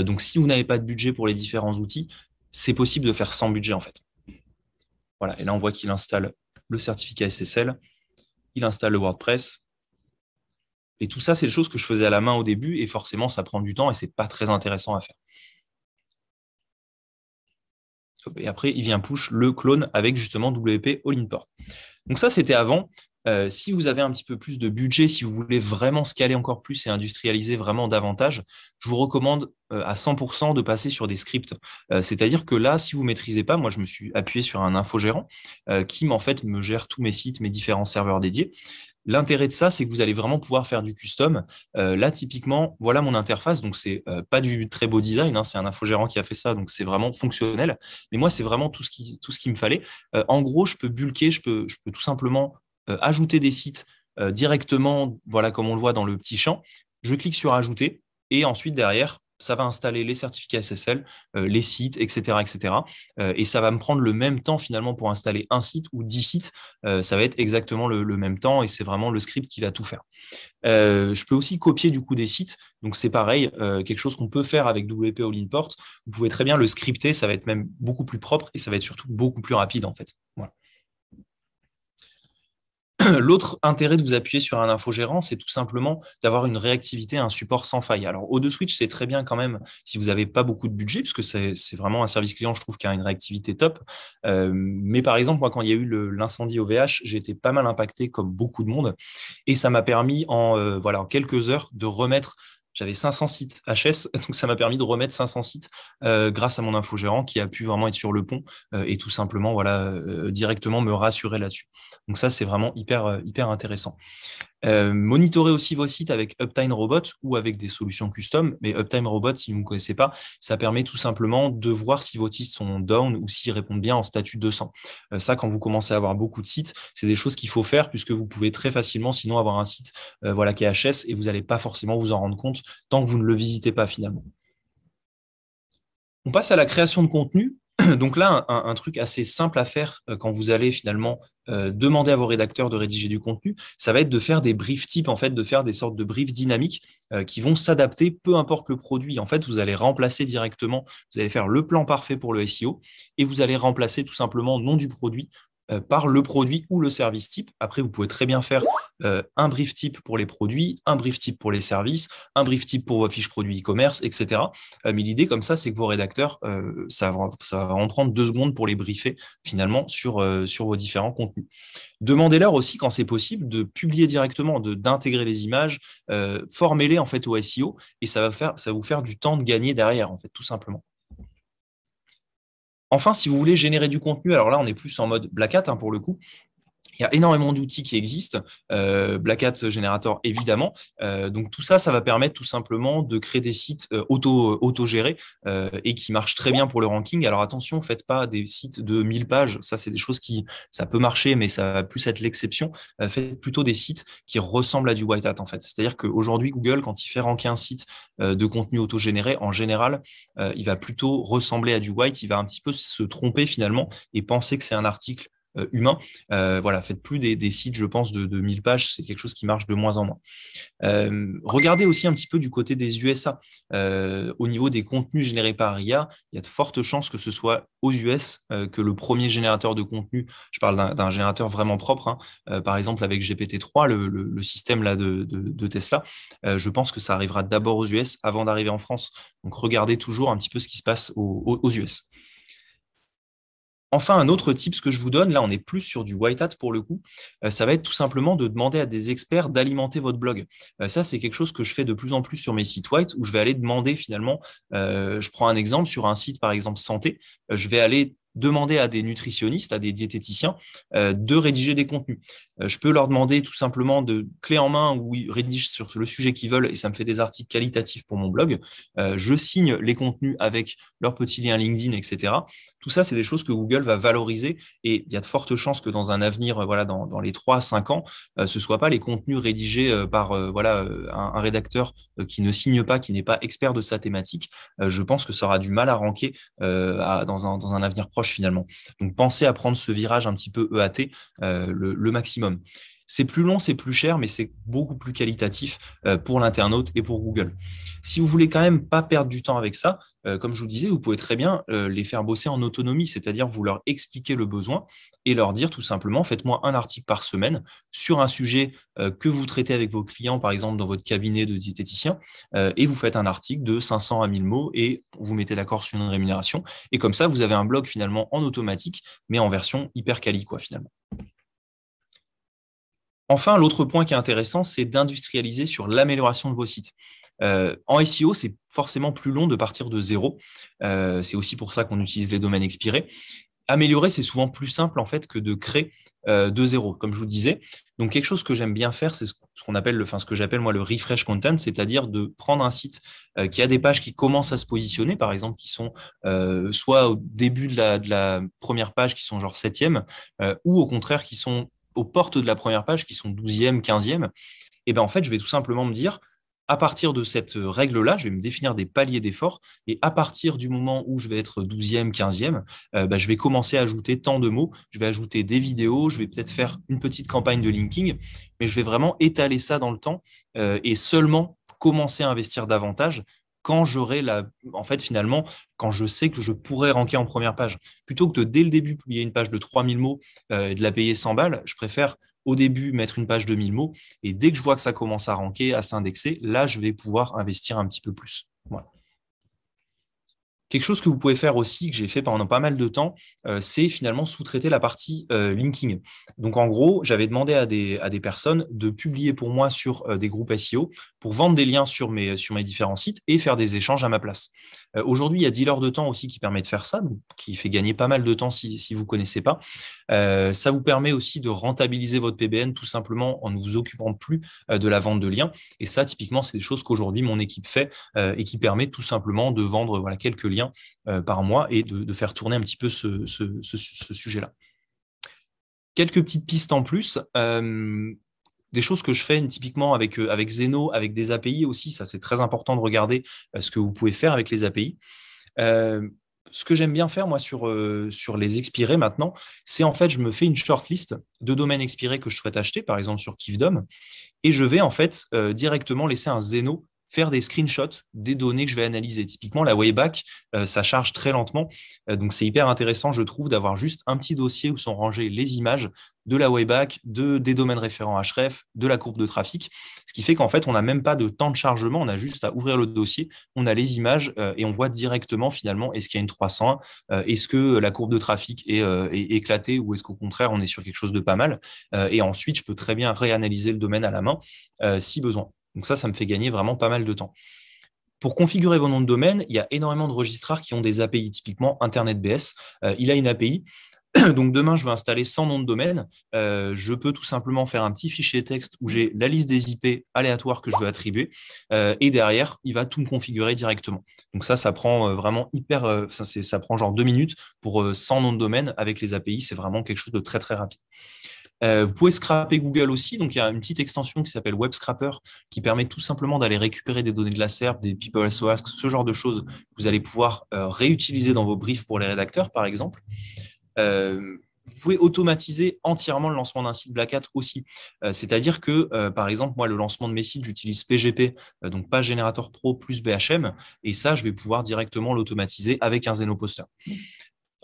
Donc, si vous n'avez pas de budget pour les différents outils, c'est possible de faire sans budget, en fait. Voilà. Et là, on voit qu'il installe le certificat SSL. Il installe le WordPress. Et tout ça, c'est des choses que je faisais à la main au début. Et forcément, ça prend du temps et ce n'est pas très intéressant à faire. Et après, il vient push le clone avec justement WP All Import. Donc ça, c'était avant. Si vous avez un petit peu plus de budget, si vous voulez vraiment scaler encore plus et industrialiser vraiment davantage, je vous recommande à 100% de passer sur des scripts. C'est-à-dire que là, si vous ne maîtrisez pas, moi, je me suis appuyé sur un infogérant qui, en fait, me gère tous mes sites, mes différents serveurs dédiés. L'intérêt de ça, c'est que vous allez vraiment pouvoir faire du custom. Là, typiquement, voilà mon interface. Donc, ce n'est pas du très beau design. Hein, c'est un infogérant qui a fait ça. Donc, c'est vraiment fonctionnel. Mais moi, c'est vraiment tout ce qu'il me fallait. En gros, je peux bulker. Je peux tout simplement ajouter des sites directement, voilà, comme on le voit dans le petit champ. Je clique sur « Ajouter » et ensuite, derrière, ça va installer les certificats SSL, les sites, etc. etc. Et ça va me prendre le même temps finalement pour installer un site ou 10 sites. Ça va être exactement le même temps et c'est vraiment le script qui va tout faire. Je peux aussi copier du coup des sites. Donc c'est pareil, quelque chose qu'on peut faire avec WP All Import. Vous pouvez très bien le scripter, ça va être même beaucoup plus propre et ça va être surtout beaucoup plus rapide en fait. Voilà. L'autre intérêt de vous appuyer sur un infogérant, c'est tout simplement d'avoir une réactivité, un support sans faille. Alors, O2 Switch, c'est très bien quand même si vous n'avez pas beaucoup de budget, puisque c'est vraiment un service client, je trouve, qui a une réactivité top. Mais par exemple, moi, quand il y a eu l'incendie OVH, j'ai été pas mal impacté comme beaucoup de monde. Et ça m'a permis en quelques heures de remettre... J'avais 500 sites HS, donc ça m'a permis de remettre 500 sites grâce à mon infogérant qui a pu vraiment être sur le pont et tout simplement directement me rassurer là-dessus. Donc ça, c'est vraiment hyper intéressant. Monitorez aussi vos sites avec Uptime Robot ou avec des solutions custom. Mais Uptime Robot, si vous ne connaissez pas, ça permet tout simplement de voir si vos sites sont down ou s'ils répondent bien en statut 200. Ça, quand vous commencez à avoir beaucoup de sites, c'est des choses qu'il faut faire puisque vous pouvez très facilement sinon avoir un site qui est HS et vous n'allez pas forcément vous en rendre compte tant que vous ne le visitez pas finalement. On passe à la création de contenu. Donc là, un truc assez simple à faire quand vous allez finalement demander à vos rédacteurs de rédiger du contenu, ça va être de faire des briefs types, en fait, de faire des sortes de briefs dynamiques qui vont s'adapter peu importe le produit. En fait, vous allez remplacer directement, vous allez faire le plan parfait pour le SEO et vous allez remplacer tout simplement nom du produit par le produit ou le service type. Après, vous pouvez très bien faire un brief type pour les produits, un brief type pour les services, un brief type pour vos fiches produits e-commerce, etc. Mais l'idée comme ça, c'est que vos rédacteurs, ça va en prendre 2 secondes pour les briefer finalement sur vos différents contenus. Demandez-leur aussi, quand c'est possible, de publier directement, d'intégrer les images, formez-les en fait au SEO et ça va vous faire du temps de gagner derrière, en fait, tout simplement. Enfin, si vous voulez générer du contenu, alors là, on est plus en mode Black Hat hein, pour le coup. Il y a énormément d'outils qui existent, Black Hat Generator évidemment. Donc tout ça, ça va permettre tout simplement de créer des sites autogérés et qui marchent très bien pour le ranking. Alors attention, faites pas des sites de 1000 pages, ça c'est des choses qui, ça peut marcher, mais ça va plus être l'exception. Faites plutôt des sites qui ressemblent à du White Hat en fait. C'est-à-dire qu'aujourd'hui, Google, quand il fait ranker un site de contenu autogénéré, en général, il va plutôt ressembler à du White, il va un petit peu se tromper finalement et penser que c'est un article humain. Voilà, faites plus des sites, je pense, de 1000 pages, c'est quelque chose qui marche de moins en moins. Regardez aussi un petit peu du côté des USA. Au niveau des contenus générés par IA, il y a de fortes chances que ce soit aux US que le premier générateur de contenu, je parle d'un générateur vraiment propre, hein, par exemple avec GPT-3, le système là de Tesla, je pense que ça arrivera d'abord aux US avant d'arriver en France. Donc regardez toujours un petit peu ce qui se passe aux US. Enfin, un autre tip que je vous donne, là on est plus sur du white hat pour le coup, ça va être tout simplement de demander à des experts d'alimenter votre blog. Ça, c'est quelque chose que je fais de plus en plus sur mes sites white, où je vais aller demander finalement, je prends un exemple sur un site par exemple santé, je vais aller demander à des nutritionnistes, à des diététiciens de rédiger des contenus. Je peux leur demander tout simplement de clé en main où ils rédigent sur le sujet qu'ils veulent et ça me fait des articles qualitatifs pour mon blog. Je signe les contenus avec leurs petits liens LinkedIn, etc. Tout ça, c'est des choses que Google va valoriser et il y a de fortes chances que dans un avenir, voilà, dans les 3 à 5 ans, ce ne soit pas les contenus rédigés par voilà, un rédacteur qui ne signe pas, qui n'est pas expert de sa thématique. Je pense que ça aura du mal à ranker dans un avenir proche finalement. Donc, pensez à prendre ce virage un petit peu EAT le maximum. C'est plus long, c'est plus cher, mais c'est beaucoup plus qualitatif pour l'internaute et pour Google. Si vous voulez quand même pas perdre du temps avec ça, comme je vous disais, vous pouvez très bien les faire bosser en autonomie, c'est-à-dire vous leur expliquer le besoin et leur dire tout simplement, faites-moi un article par semaine sur un sujet que vous traitez avec vos clients, par exemple dans votre cabinet de diététicien, et vous faites un article de 500 à 1000 mots et vous mettez d'accord sur une rémunération. Et comme ça, vous avez un blog finalement en automatique, mais en version hyper quali, quoi, finalement. Enfin, l'autre point qui est intéressant, c'est d'industrialiser sur l'amélioration de vos sites. En SEO, c'est forcément plus long de partir de zéro. C'est aussi pour ça qu'on utilise les domaines expirés. Améliorer, c'est souvent plus simple en fait que de créer de zéro, comme je vous disais. Donc, quelque chose que j'aime bien faire, c'est ce que j'appelle moi le refresh content, c'est-à-dire de prendre un site qui a des pages qui commencent à se positionner, par exemple, qui sont soit au début de la première page, qui sont genre 7e, ou au contraire, qui sont aux portes de la première page, qui sont 12e, 15e, et ben en fait, je vais tout simplement me dire, à partir de cette règle-là, je vais me définir des paliers d'effort, et à partir du moment où je vais être 12e, 15e, je vais commencer à ajouter tant de mots, je vais ajouter des vidéos, je vais peut-être faire une petite campagne de linking, mais je vais vraiment étaler ça dans le temps et seulement commencer à investir davantage quand j'aurai quand je sais que je pourrais ranker en première page. Plutôt que de, dès le début, publier une page de 3000 mots et de la payer 100 balles, je préfère au début mettre une page de 1000 mots et dès que je vois que ça commence à ranker, à s'indexer, là, je vais pouvoir investir un petit peu plus. Voilà. Quelque chose que vous pouvez faire aussi, que j'ai fait pendant pas mal de temps, c'est finalement sous-traiter la partie linking. Donc, en gros, j'avais demandé à des personnes de publier pour moi sur des groupes SEO pour vendre des liens sur mes différents sites et faire des échanges à ma place. Aujourd'hui, il y a Dealer de temps aussi qui permet de faire ça, donc, qui fait gagner pas mal de temps si vous ne connaissez pas. Ça vous permet aussi de rentabiliser votre PBN tout simplement en ne vous occupant plus de la vente de liens. Et ça, typiquement, c'est des choses qu'aujourd'hui, mon équipe fait et qui permet tout simplement de vendre voilà, quelques liens par mois et de faire tourner un petit peu ce sujet-là. Quelques petites pistes en plus, des choses que je fais typiquement avec Zeno, avec des API aussi, ça c'est très important de regarder ce que vous pouvez faire avec les API. Ce que j'aime bien faire moi sur les expirés maintenant, c'est en fait je me fais une shortlist de domaines expirés que je souhaite acheter, par exemple sur Kifdom, et je vais en fait directement laisser un Zeno faire des screenshots des données que je vais analyser. Typiquement, la Wayback, ça charge très lentement. Donc, c'est hyper intéressant, je trouve, d'avoir juste un petit dossier où sont rangées les images de la Wayback, des domaines référents Href, de la courbe de trafic. Ce qui fait qu'en fait, on n'a même pas de temps de chargement. On a juste à ouvrir le dossier, on a les images et on voit directement, finalement, est-ce qu'il y a une 301, est-ce que la courbe de trafic est éclatée ou est-ce qu'au contraire, on est sur quelque chose de pas mal. Et ensuite, je peux très bien réanalyser le domaine à la main si besoin. Donc ça me fait gagner vraiment pas mal de temps. Pour configurer vos noms de domaine, il y a énormément de registraires qui ont des API, typiquement InternetBS. Il a une API. Donc, demain, je veux installer 100 noms de domaine. Je peux tout simplement faire un petit fichier texte où j'ai la liste des IP aléatoires que je veux attribuer. Et derrière, il va tout me configurer directement. Donc, ça prend vraiment hyper... ça prend genre 2 minutes pour 100 noms de domaine avec les API. C'est vraiment quelque chose de très, très rapide. Vous pouvez scraper Google aussi. Donc, il y a une petite extension qui s'appelle Web Scrapper qui permet tout simplement d'aller récupérer des données de la SERP, des People Also Ask, ce genre de choses que vous allez pouvoir réutiliser dans vos briefs pour les rédacteurs, par exemple. Vous pouvez automatiser entièrement le lancement d'un site Black Hat aussi. C'est-à-dire que, par exemple, moi, le lancement de mes sites, j'utilise PGP, donc Page Generator Pro plus BHM, et ça, je vais pouvoir directement l'automatiser avec un ZenoPoster.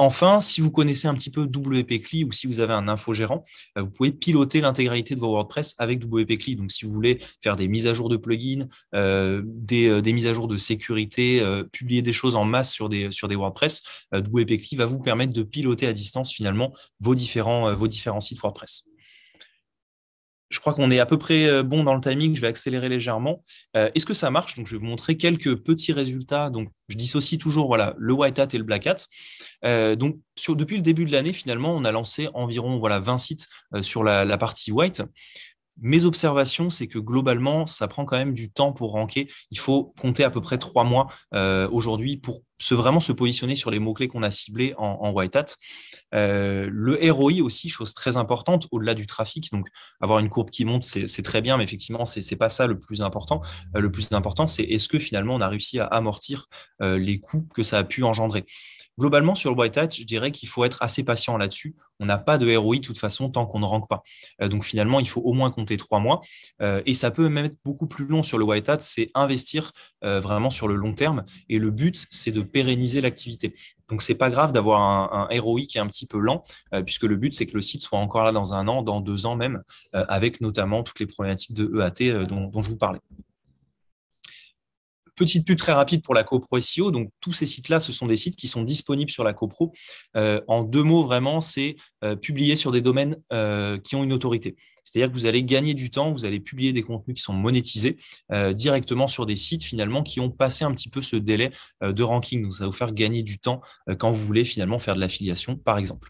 Enfin, si vous connaissez un petit peu WP CLI ou si vous avez un infogérant, vous pouvez piloter l'intégralité de vos WordPress avec WP CLI. Donc, si vous voulez faire des mises à jour de plugins, des mises à jour de sécurité, publier des choses en masse sur des WordPress, WP CLI va vous permettre de piloter à distance finalement vos différents sites WordPress. Je crois qu'on est à peu près bon dans le timing, je vais accélérer légèrement. Est-ce que ça marche? Donc, je vais vous montrer quelques petits résultats. Donc, je dissocie toujours voilà, le White Hat et le Black Hat. Donc, depuis le début de l'année, finalement, on a lancé environ 20 sites sur la partie White. Mes observations, c'est que globalement, ça prend quand même du temps pour ranker. Il faut compter à peu près 3 mois aujourd'hui pour vraiment se positionner sur les mots-clés qu'on a ciblés en White Hat. Le ROI aussi, chose très importante, au-delà du trafic. Donc, avoir une courbe qui monte, c'est très bien, mais effectivement, ce n'est pas ça le plus important. Le plus important, c'est est-ce que finalement, on a réussi à amortir les coûts que ça a pu engendrer. Globalement, sur le White Hat, je dirais qu'il faut être assez patient là-dessus. On n'a pas de ROI de toute façon tant qu'on ne rank pas. Donc, finalement, il faut au moins compter 3 mois. Et ça peut même être beaucoup plus long sur le White Hat. C'est investir vraiment sur le long terme. Et le but, c'est de pérenniser l'activité. Donc, ce n'est pas grave d'avoir un ROI qui est un petit peu lent, puisque le but, c'est que le site soit encore là dans 1 an, dans 2 ans même, avec notamment toutes les problématiques de EAT dont je vous parlais. Petite pub très rapide pour la CoPro SEO. Donc, tous ces sites-là, ce sont des sites qui sont disponibles sur la CoPro. En 2 mots, vraiment, c'est publier sur des domaines qui ont une autorité. C'est-à-dire que vous allez gagner du temps, vous allez publier des contenus qui sont monétisés directement sur des sites finalement qui ont passé un petit peu ce délai de ranking. Donc, ça va vous faire gagner du temps quand vous voulez finalement faire de l'affiliation, par exemple.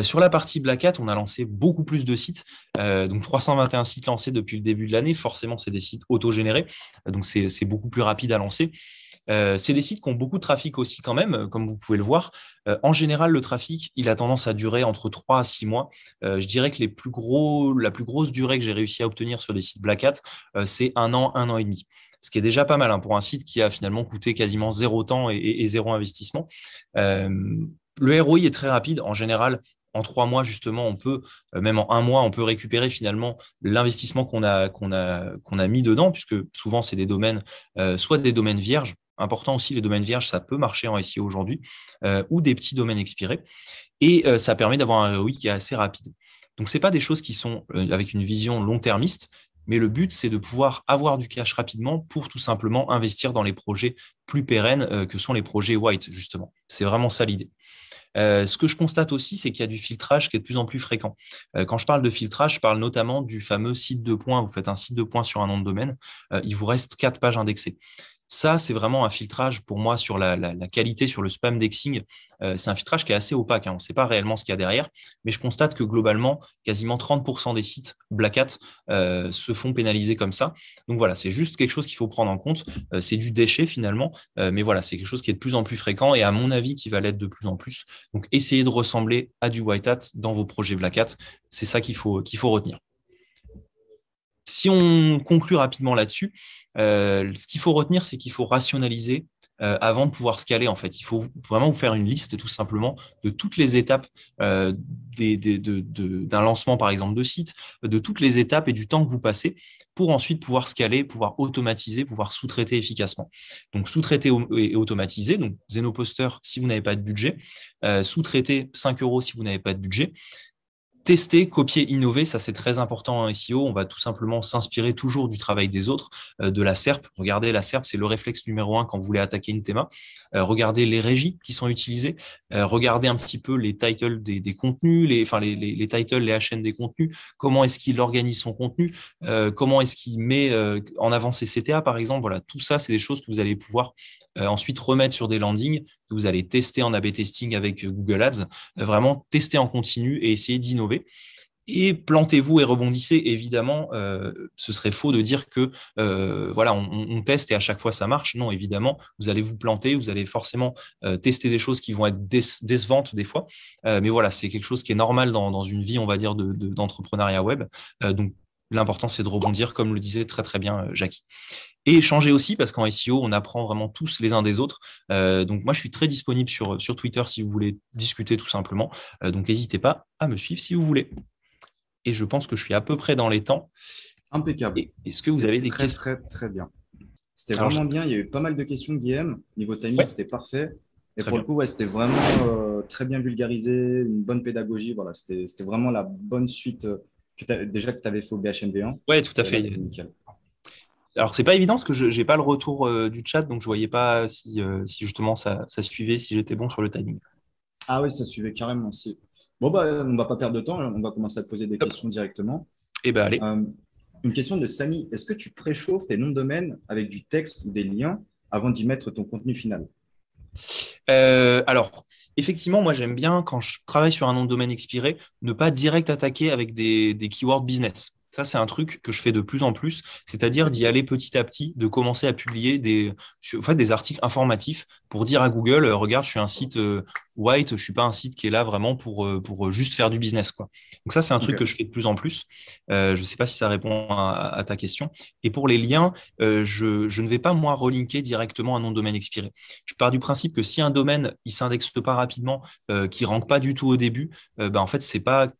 Sur la partie Black Hat, on a lancé beaucoup plus de sites, donc 321 sites lancés depuis le début de l'année. Forcément, c'est des sites autogénérés, donc c'est beaucoup plus rapide à lancer. C'est des sites qui ont beaucoup de trafic aussi quand même, comme vous pouvez le voir. En général, le trafic, il a tendance à durer entre 3 à 6 mois. Je dirais que la plus grosse durée que j'ai réussi à obtenir sur des sites Black Hat, c'est 1 an, 1 an et demi. Ce qui est déjà pas mal hein, pour un site qui a finalement coûté quasiment 0 temps et 0 investissement. Le ROI est très rapide. En général, en 3 mois, justement, on peut, même en 1 mois, on peut récupérer finalement l'investissement qu'on a mis dedans, puisque souvent, c'est des domaines, soit des domaines vierges, important aussi, les domaines vierges, ça peut marcher en SEO aujourd'hui, ou des petits domaines expirés. Et ça permet d'avoir un ROI qui est assez rapide. Donc, ce n'est pas des choses qui sont avec une vision long-termiste, mais le but, c'est de pouvoir avoir du cash rapidement pour tout simplement investir dans les projets plus pérennes que sont les projets white, justement. C'est vraiment ça l'idée. Ce que je constate aussi, c'est qu'il y a du filtrage qui est de plus en plus fréquent. Quand je parle de filtrage, je parle notamment du fameux site de points. Vous faites un site de points sur un nom de domaine, il vous reste 4 pages indexées. Ça, c'est vraiment un filtrage pour moi sur la qualité, sur le spam indexing. C'est un filtrage qui est assez opaque. Hein. On ne sait pas réellement ce qu'il y a derrière, mais je constate que globalement, quasiment 30% des sites Black Hat se font pénaliser comme ça. Donc voilà, c'est juste quelque chose qu'il faut prendre en compte. C'est du déchet finalement, mais voilà, c'est quelque chose qui est de plus en plus fréquent et à mon avis qui va l'être de plus en plus. Donc, essayez de ressembler à du White Hat dans vos projets Black Hat. C'est ça qu'il faut retenir. Si on conclut rapidement là-dessus, ce qu'il faut retenir, c'est qu'il faut rationaliser avant de pouvoir scaler. En fait, il faut vraiment vous faire une liste tout simplement de toutes les étapes d'un lancement, par exemple, de site, de toutes les étapes et du temps que vous passez pour ensuite pouvoir scaler, pouvoir automatiser, pouvoir sous-traiter efficacement. Donc, sous-traiter et automatiser. Donc, ZenoPoster si vous n'avez pas de budget, sous-traiter 5 € si vous n'avez pas de budget. Tester, copier, innover, ça c'est très important en SEO. On va tout simplement s'inspirer toujours du travail des autres, de la SERP. Regardez, la SERP, c'est le réflexe numéro 1 quand vous voulez attaquer une théma. Regardez les régies qui sont utilisées. Regardez un petit peu les titles des contenus, les titles, les HN des contenus. Comment est-ce qu'il organise son contenu? Comment est-ce qu'il met en avant ses CTA, par exemple? Voilà, tout ça, c'est des choses que vous allez pouvoir ensuite remettre sur des landings que vous allez tester en A/B testing avec Google Ads, vraiment tester en continu et essayer d'innover. Et plantez-vous et rebondissez, évidemment, ce serait faux de dire que voilà, on teste et à chaque fois ça marche. Non, évidemment, vous allez vous planter, vous allez forcément tester des choses qui vont être décevantes des fois. Mais voilà, c'est quelque chose qui est normal dans une vie, on va dire, d'entrepreneuriat web. Donc, l'important, c'est de rebondir, comme le disait très bien Jackie. Et échanger aussi, parce qu'en SEO, on apprend vraiment tous les uns des autres. Donc, moi, je suis très disponible sur Twitter si vous voulez discuter tout simplement. Donc, n'hésitez pas à me suivre si vous voulez. Et je pense que je suis à peu près dans les temps. Impeccable. Est-ce que vous avez des questions ? Très bien. C'était vraiment bien. Il y a eu pas mal de questions, Guillaume. Niveau timing, c'était parfait. Et très pour bien. Le coup, ouais, c'était vraiment très bien vulgarisé, une bonne pédagogie. Voilà, c'était vraiment la bonne suite que tu avais fait au BHMV1. Oui, tout à fait. C'était nickel. Alors, ce n'est pas évident parce que je n'ai pas le retour du chat, donc je ne voyais pas si justement ça suivait, si j'étais bon sur le timing. Ah oui, ça suivait carrément aussi. Bon, bah, on ne va pas perdre de temps, on va commencer à te poser des questions directement. Eh bien, allez. Une question de Samy. Est-ce que tu préchauffes tes noms de domaine avec du texte ou des liens avant d'y mettre ton contenu final ? Alors, effectivement, moi, j'aime bien, quand je travaille sur un nom de domaine expiré, ne pas direct attaquer avec des keywords business. Ça, c'est un truc que je fais de plus en plus, c'est-à-dire d'y aller petit à petit, de commencer à publier des articles informatifs pour dire à Google, regarde, je suis un site white, je ne suis pas un site qui est là vraiment pour juste faire du business, quoi. Donc ça, c'est un truc que je fais de plus en plus. Je ne sais pas si ça répond à ta question. Et pour les liens, je ne vais pas, moi, relinker directement un nom de domaine expiré. Je pars du principe que si un domaine, il ne s'indexe pas rapidement, qu'il ne rank pas du tout au début, en fait, c'est pas…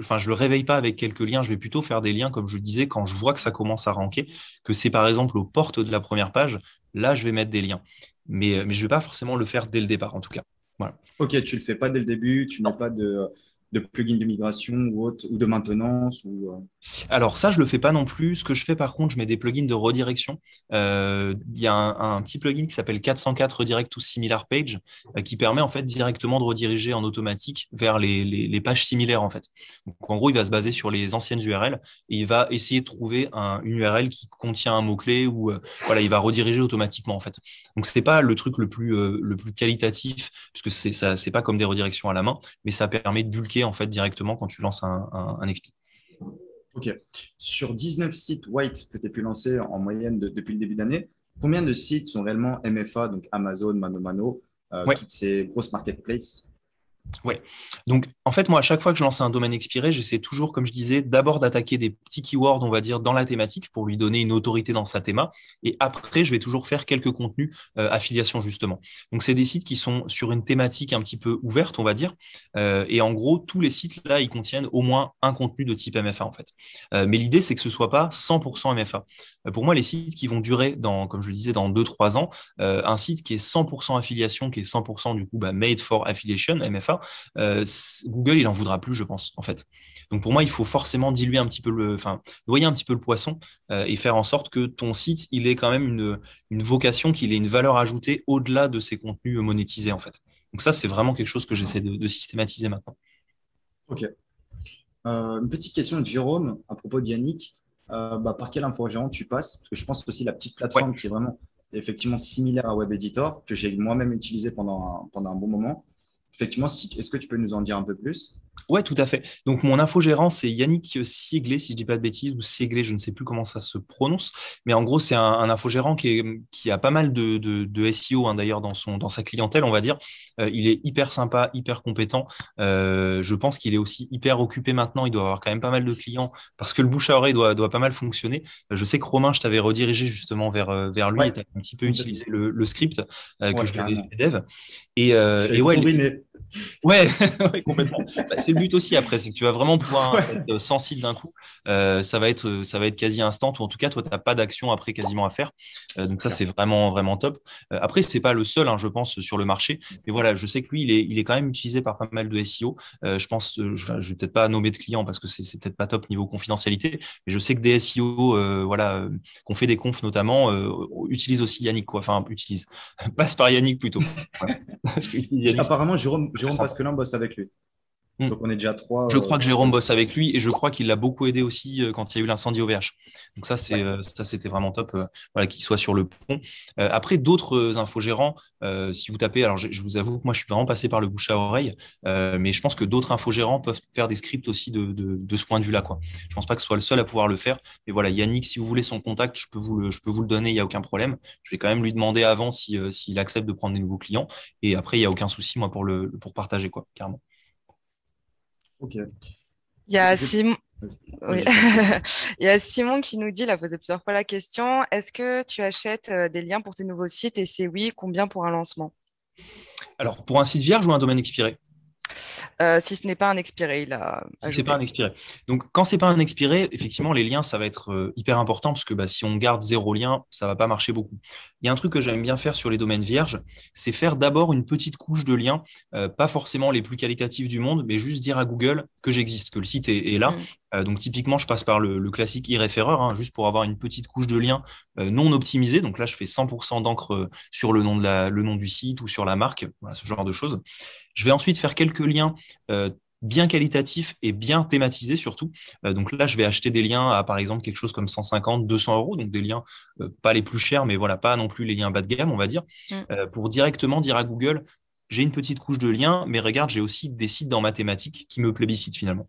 Enfin, je ne le réveille pas avec quelques liens, je vais plutôt faire des liens, comme je disais, quand je vois que ça commence à ranker, que c'est par exemple aux portes de la première page, là, je vais mettre des liens. Mais je ne vais pas forcément le faire dès le départ, en tout cas. Voilà. Ok, tu ne le fais pas dès le début, tu n'as pas de plugin de migration ou autre, ou de maintenance ou… Alors ça, je ne le fais pas non plus. Ce que je fais, par contre, je mets des plugins de redirection. Il y a un petit plugin qui s'appelle 404 Redirect to Similar Page qui permet en fait directement de rediriger en automatique vers les pages similaires, en fait. Donc, en gros, il va se baser sur les anciennes URL et il va essayer de trouver une URL qui contient un mot-clé ou voilà, il va rediriger automatiquement, en fait. Donc, ce n'est pas le truc le plus qualitatif puisque ce n'est pas comme des redirections à la main, mais ça permet de bulker en fait directement quand tu lances un expi. Ok. Sur 19 sites white que tu as pu lancer en moyenne depuis le début d'année, combien de sites sont réellement MFA, donc Amazon, Mano, toutes ces grosses marketplaces? Ouais. Donc, en fait, moi, à chaque fois que je lance un domaine expiré, j'essaie toujours, comme je disais, d'abord d'attaquer des petits keywords, on va dire, dans la thématique pour lui donner une autorité dans sa théma. Et après, je vais toujours faire quelques contenus affiliation, justement. Donc, c'est des sites qui sont sur une thématique un petit peu ouverte, on va dire. Et en gros, tous les sites, là, ils contiennent au moins un contenu de type MFA, en fait. Mais l'idée, c'est que ce ne soit pas 100% MFA. Pour moi, les sites qui vont durer, comme je le disais, dans 2-3 ans, un site qui est 100% affiliation, qui est 100% du coup, made for affiliation, MFA, Google, il n'en voudra plus, je pense, en fait. Donc, pour moi, il faut forcément diluer un petit peu noyer un petit peu le poisson et faire en sorte que ton site, il ait quand même une vocation, qu'il ait une valeur ajoutée au-delà de ses contenus monétisés, en fait. Donc, ça, c'est vraiment quelque chose que j'essaie de systématiser maintenant. OK. Une petite question de Jérôme à propos de Yannick. Par quel infogérant tu passes? Parce que je pense aussi la petite plateforme qui est vraiment effectivement similaire à Web Editor, que j'ai moi-même utilisé pendant un bon moment. Effectivement, est-ce que tu peux nous en dire un peu plus? Oui, tout à fait. Donc, mon infogérant, c'est Yannick Sieglé, si je ne dis pas de bêtises, ou Sieglé, je ne sais plus comment ça se prononce. Mais en gros, c'est un infogérant qui a pas mal de SEO, hein, d'ailleurs, dans sa clientèle, on va dire. Il est hyper sympa, hyper compétent. Je pense qu'il est aussi hyper occupé maintenant. Il doit avoir quand même pas mal de clients parce que le bouche à oreille doit pas mal fonctionner. Je sais que Romain, je t'avais redirigé justement vers lui. Tu as un petit peu utilisé le script que je t'avais dev. Et ouais, complètement. C'est le but aussi après, c'est que tu vas vraiment pouvoir être sensible d'un coup. Ça va être quasi instant, ou en tout cas, toi, tu n'as pas d'action après quasiment à faire. Donc ça, c'est vraiment, vraiment top. Après, ce n'est pas le seul, hein, je pense, sur le marché. Mais voilà, je sais que lui, il est quand même utilisé par pas mal de SEO. Je pense, je ne vais peut-être pas nommer de clients parce que ce n'est peut-être pas top niveau confidentialité. Mais je sais que des SEO, qu'on fait des confs notamment, utilisent aussi Yannick, quoi. Enfin, passe par Yannick plutôt. Voilà. Apparemment, Jérôme Pasquelin bosse avec lui. Donc, on est déjà trois. Je crois que Jérôme bosse avec lui et je crois qu'il l'a beaucoup aidé aussi quand il y a eu l'incendie OVH. Donc, ça, c'est, ça c'était vraiment top voilà, qu'il soit sur le pont. Après, d'autres infogérants, si vous tapez, alors je vous avoue que moi, je suis vraiment passé par le bouche à oreille, mais je pense que d'autres infogérants peuvent faire des scripts aussi de ce point de vue-là, quoi. Je ne pense pas que ce soit le seul à pouvoir le faire. Mais voilà, Yannick, si vous voulez son contact, je peux vous le donner, il n'y a aucun problème. Je vais quand même lui demander avant s'il accepte de prendre des nouveaux clients. Et après, il n'y a aucun souci, moi, pour partager, quoi, carrément. Ok. Il y a Simon qui nous dit, il a posé plusieurs fois la question, est-ce que tu achètes des liens pour tes nouveaux sites et c'est oui, combien pour un lancement? Alors, pour un site vierge ou un domaine expiré? Si ce n'est pas un expiré, il a ajouté. C'est pas un expiré. Donc, quand c'est pas un expiré, effectivement, les liens, ça va être hyper important parce que si on garde zéro lien, ça va pas marcher beaucoup. Il y a un truc que j'aime bien faire sur les domaines vierges, c'est faire d'abord une petite couche de liens, pas forcément les plus qualitatifs du monde, mais juste dire à Google que j'existe, que le site est là. Donc, typiquement, je passe par le classique e-référeur, hein, juste pour avoir une petite couche de liens non optimisés. Donc là, je fais 100% d'encre sur le nom du site ou sur la marque, voilà, ce genre de choses. Je vais ensuite faire quelques liens bien qualitatifs et bien thématisés surtout. Donc là, je vais acheter des liens à, par exemple, quelque chose comme 150, 200 €. Donc des liens pas les plus chers, mais voilà, pas non plus les liens bas de gamme, on va dire, pour directement dire à Google, j'ai une petite couche de liens, mais regarde, j'ai aussi des sites dans ma thématique qui me plébiscitent finalement.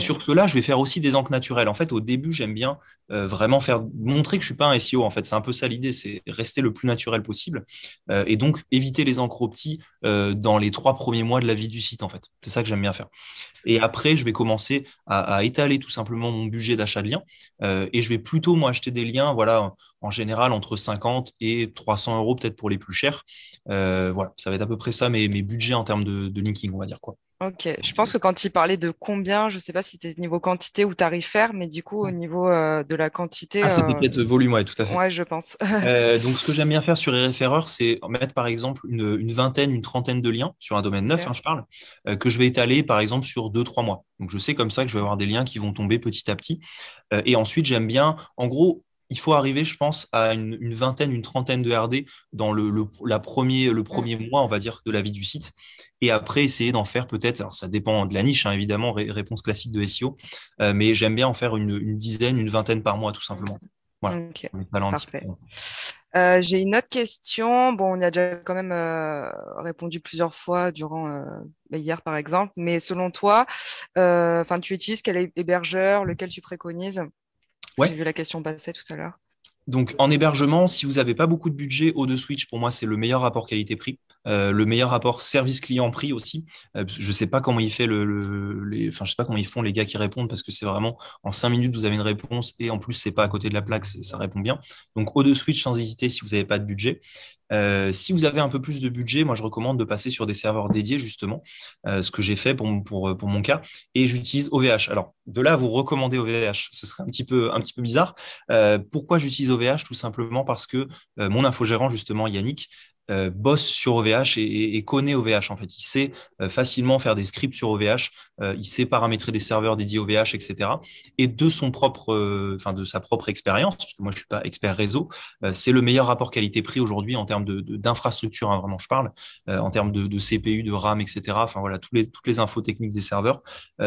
Sur cela, je vais faire aussi des encres naturelles. En fait, au début, j'aime bien vraiment montrer que je ne suis pas un SEO. En fait, c'est un peu ça l'idée, c'est rester le plus naturel possible et donc éviter les encres au petit dans les 3 premiers mois de la vie du site. En fait, c'est ça que j'aime bien faire. Et après, je vais commencer à étaler tout simplement mon budget d'achat de liens et je vais plutôt moi acheter des liens, voilà, en général entre 50 et 300 € peut-être pour les plus chers. Voilà, ça va être à peu près ça mes budgets en termes de linking, on va dire, quoi. Ok, je pense que quand il parlait de combien, je ne sais pas si c'était niveau quantité ou tarifaire, mais du coup, au niveau de la quantité… Ah, c'était peut-être volume, oui, tout à fait. Oui, je pense. Donc, ce que j'aime bien faire sur e-référeurs, c'est mettre, par exemple, une vingtaine, une trentaine de liens sur un domaine neuf, hein, je parle, que je vais étaler, par exemple, sur 2-3 mois. Donc, je sais comme ça que je vais avoir des liens qui vont tomber petit à petit. Et ensuite, j'aime bien… En gros, il faut arriver, je pense, à une vingtaine, une trentaine de RD dans le premier mois, on va dire, de la vie du site. Et après, essayer d'en faire peut-être, alors ça dépend de la niche, hein, évidemment, réponse classique de SEO, mais j'aime bien en faire une dizaine, une vingtaine par mois, tout simplement. Voilà. Okay. Parfait. J'ai une autre question. Bon, on y a déjà quand même répondu plusieurs fois durant hier, par exemple. Mais selon toi, tu utilises quel hébergeur, lequel tu préconises? Ouais. J'ai vu la question passer tout à l'heure. Donc, en hébergement, si vous n'avez pas beaucoup de budget, O2Switch, pour moi, c'est le meilleur rapport qualité-prix, le meilleur rapport service-client-prix aussi. Je ne sais pas comment il fait je sais pas comment ils font les gars qui répondent, parce que c'est vraiment en 5 minutes, vous avez une réponse et en plus, ce n'est pas à côté de la plaque, ça répond bien. Donc, O2Switch, sans hésiter, si vous n'avez pas de budget. Si vous avez un peu plus de budget, moi je recommande de passer sur des serveurs dédiés justement, ce que j'ai fait pour mon cas, et j'utilise OVH. Alors de là à vous recommander OVH, ce serait un petit peu bizarre. Pourquoi j'utilise OVH? Tout simplement parce que mon infogérant justement Yannick bosse sur OVH et connaît OVH en fait. Il sait facilement faire des scripts sur OVH, il sait paramétrer des serveurs dédiés OVH, etc. Et de son propre, de sa propre expérience, parce que moi je suis pas expert réseau, c'est le meilleur rapport qualité-prix aujourd'hui en termes d'infrastructure, hein, vraiment je parle, en termes de CPU, de RAM, etc. Enfin voilà, toutes les infos techniques des serveurs,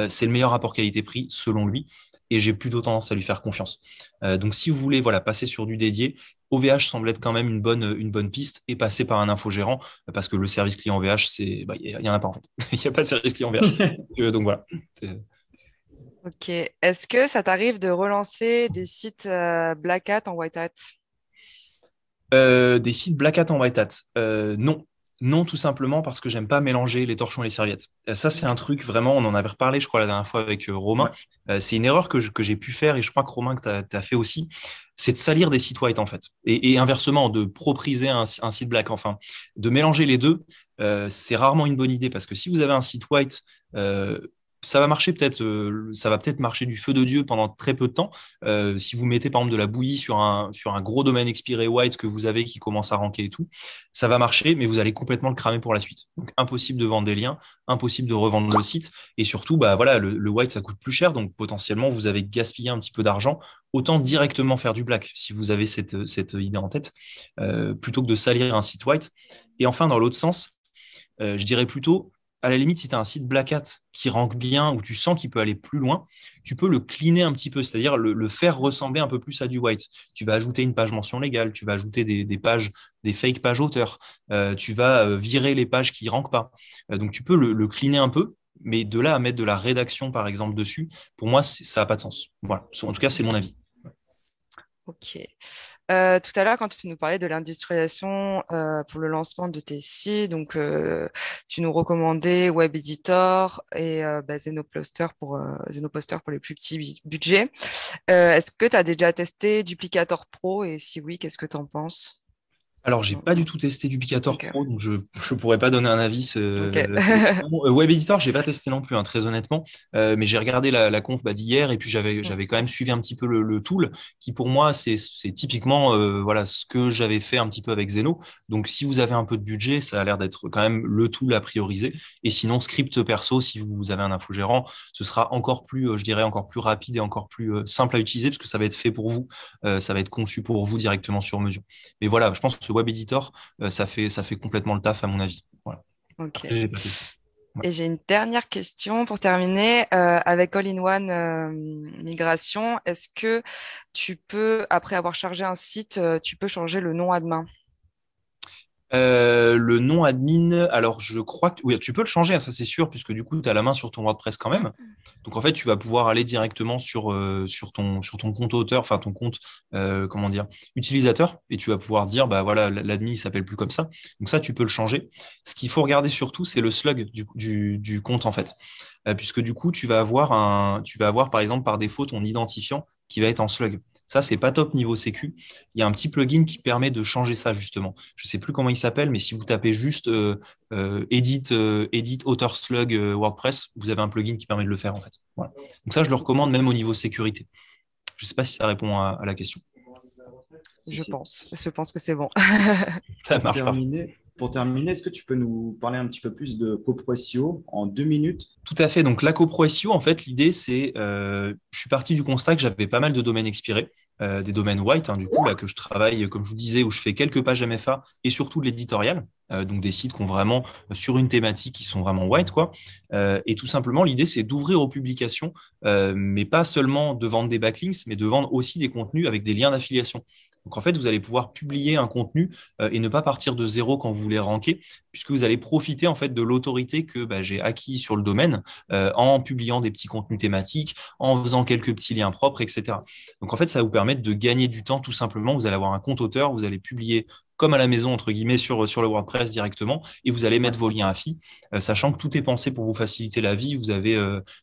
c'est le meilleur rapport qualité-prix selon lui. Et j'ai plutôt tendance à lui faire confiance. Donc, si vous voulez passer sur du dédié, OVH semble être quand même une bonne piste et passer par un infogérant parce que le service client OVH, il n'y en a pas en fait. Il n'y a pas de service client OVH. Donc, voilà. Ok. Est-ce que ça t'arrive de relancer des sites Black Hat en White Hat? Des sites Black Hat en White Hat? Non. Non, tout simplement parce que j'aime pas mélanger les torchons et les serviettes. Ça, c'est un truc vraiment, on en avait reparlé, je crois, la dernière fois avec Romain. Ouais. C'est une erreur que j'ai pu faire et je crois que Romain, que tu as fait aussi, c'est de salir des sites white en fait. Et inversement, de propriser un site black. Enfin, de mélanger les deux, c'est rarement une bonne idée parce que si vous avez un site white, ça va peut-être marcher du feu de Dieu pendant très peu de temps. Si vous mettez par exemple de la bouillie sur un gros domaine expiré white que vous avez qui commence à ranker et tout, ça va marcher, mais vous allez complètement le cramer pour la suite. Donc impossible de vendre des liens, impossible de revendre le site, et surtout le white ça coûte plus cher, donc potentiellement vous avez gaspillé un petit peu d'argent. Autant directement faire du black si vous avez cette idée en tête, plutôt que de salir un site white. Et enfin dans l'autre sens, je dirais plutôt à la limite, si tu as un site Black Hat qui rank bien ou tu sens qu'il peut aller plus loin, tu peux le cleaner un petit peu, c'est-à-dire le faire ressembler un peu plus à du white. Tu vas ajouter une page mention légale, tu vas ajouter des pages, des fake pages auteurs, tu vas virer les pages qui ne rankent pas. Donc, tu peux le cleaner un peu, mais de là à mettre de la rédaction, par exemple, dessus, pour moi, ça n'a pas de sens. Voilà. En tout cas, c'est mon avis. Ok. Tout à l'heure, quand tu nous parlais de l'industrialisation pour le lancement de tes sites, donc tu nous recommandais Web Editor et ZenoPoster pour les plus petits budgets. Est-ce que tu as déjà testé Duplicator Pro et si oui, qu'est-ce que tu en penses? Alors, je n'ai pas du tout testé Duplicator Pro, donc je ne pourrais pas donner un avis. Web Editor, je n'ai pas testé non plus, hein, très honnêtement, mais j'ai regardé la conf d'hier et puis j'avais quand même suivi un petit peu le tool qui, pour moi, c'est typiquement voilà, ce que j'avais fait un petit peu avec Zeno. Donc, si vous avez un peu de budget, ça a l'air d'être quand même le tool à prioriser. Et sinon, script perso, si vous avez un infogérant, ce sera encore plus, je dirais, encore plus rapide et encore plus simple à utiliser parce que ça va être fait pour vous, ça va être conçu pour vous directement sur mesure. Mais voilà, je pense que Web Editor, ça fait complètement le taf à mon avis. Voilà. Okay. Après, et j'ai une dernière question pour terminer. Avec All-in-One Migration, est-ce que tu peux, après avoir chargé un site, tu peux changer le nom admin? Le nom admin, alors je crois que oui, tu peux le changer, ça c'est sûr, puisque du coup tu as la main sur ton WordPress quand même. Donc en fait tu vas pouvoir aller directement sur ton compte auteur, enfin ton compte comment dire, utilisateur, et tu vas pouvoir dire bah voilà, l'admin il s'appelle plus comme ça. Donc ça tu peux le changer. Ce qu'il faut regarder surtout, c'est le slug du compte en fait, puisque du coup tu vas avoir par exemple par défaut ton identifiant qui va être en slug. Ça, c'est pas top niveau sécu. Il y a un petit plugin qui permet de changer ça, justement. Je sais plus comment il s'appelle, mais si vous tapez juste edit author slug WordPress, vous avez un plugin qui permet de le faire, en fait. Voilà. Donc ça, je le recommande même au niveau sécurité. Je sais pas si ça répond à la question. Je pense que c'est bon. Ça marche. Pour terminer, est-ce que tu peux nous parler un petit peu plus de CoPro SEO en 2 minutes? Tout à fait. Donc, la CoPro SEO, en fait, l'idée, c'est… je suis parti du constat que j'avais pas mal de domaines expirés, des domaines white, hein, du coup, là, que je travaille, comme je vous disais, où je fais quelques pages MFA et surtout de l'éditorial, donc des sites qui ont vraiment, sur une thématique, qui sont vraiment white, quoi. Et tout simplement, l'idée, c'est d'ouvrir aux publications, mais pas seulement de vendre des backlinks, mais de vendre aussi des contenus avec des liens d'affiliation. Donc, en fait, vous allez pouvoir publier un contenu et ne pas partir de zéro quand vous voulez ranker, puisque vous allez profiter en fait de l'autorité que j'ai acquis sur le domaine en publiant des petits contenus thématiques, en faisant quelques petits liens propres, etc. Donc, en fait, ça va vous permettre de gagner du temps tout simplement. Vous allez avoir un compte auteur, vous allez publier comme à la maison, entre guillemets, sur le WordPress directement, et vous allez mettre vos liens API, sachant que tout est pensé pour vous faciliter la vie. Vous avez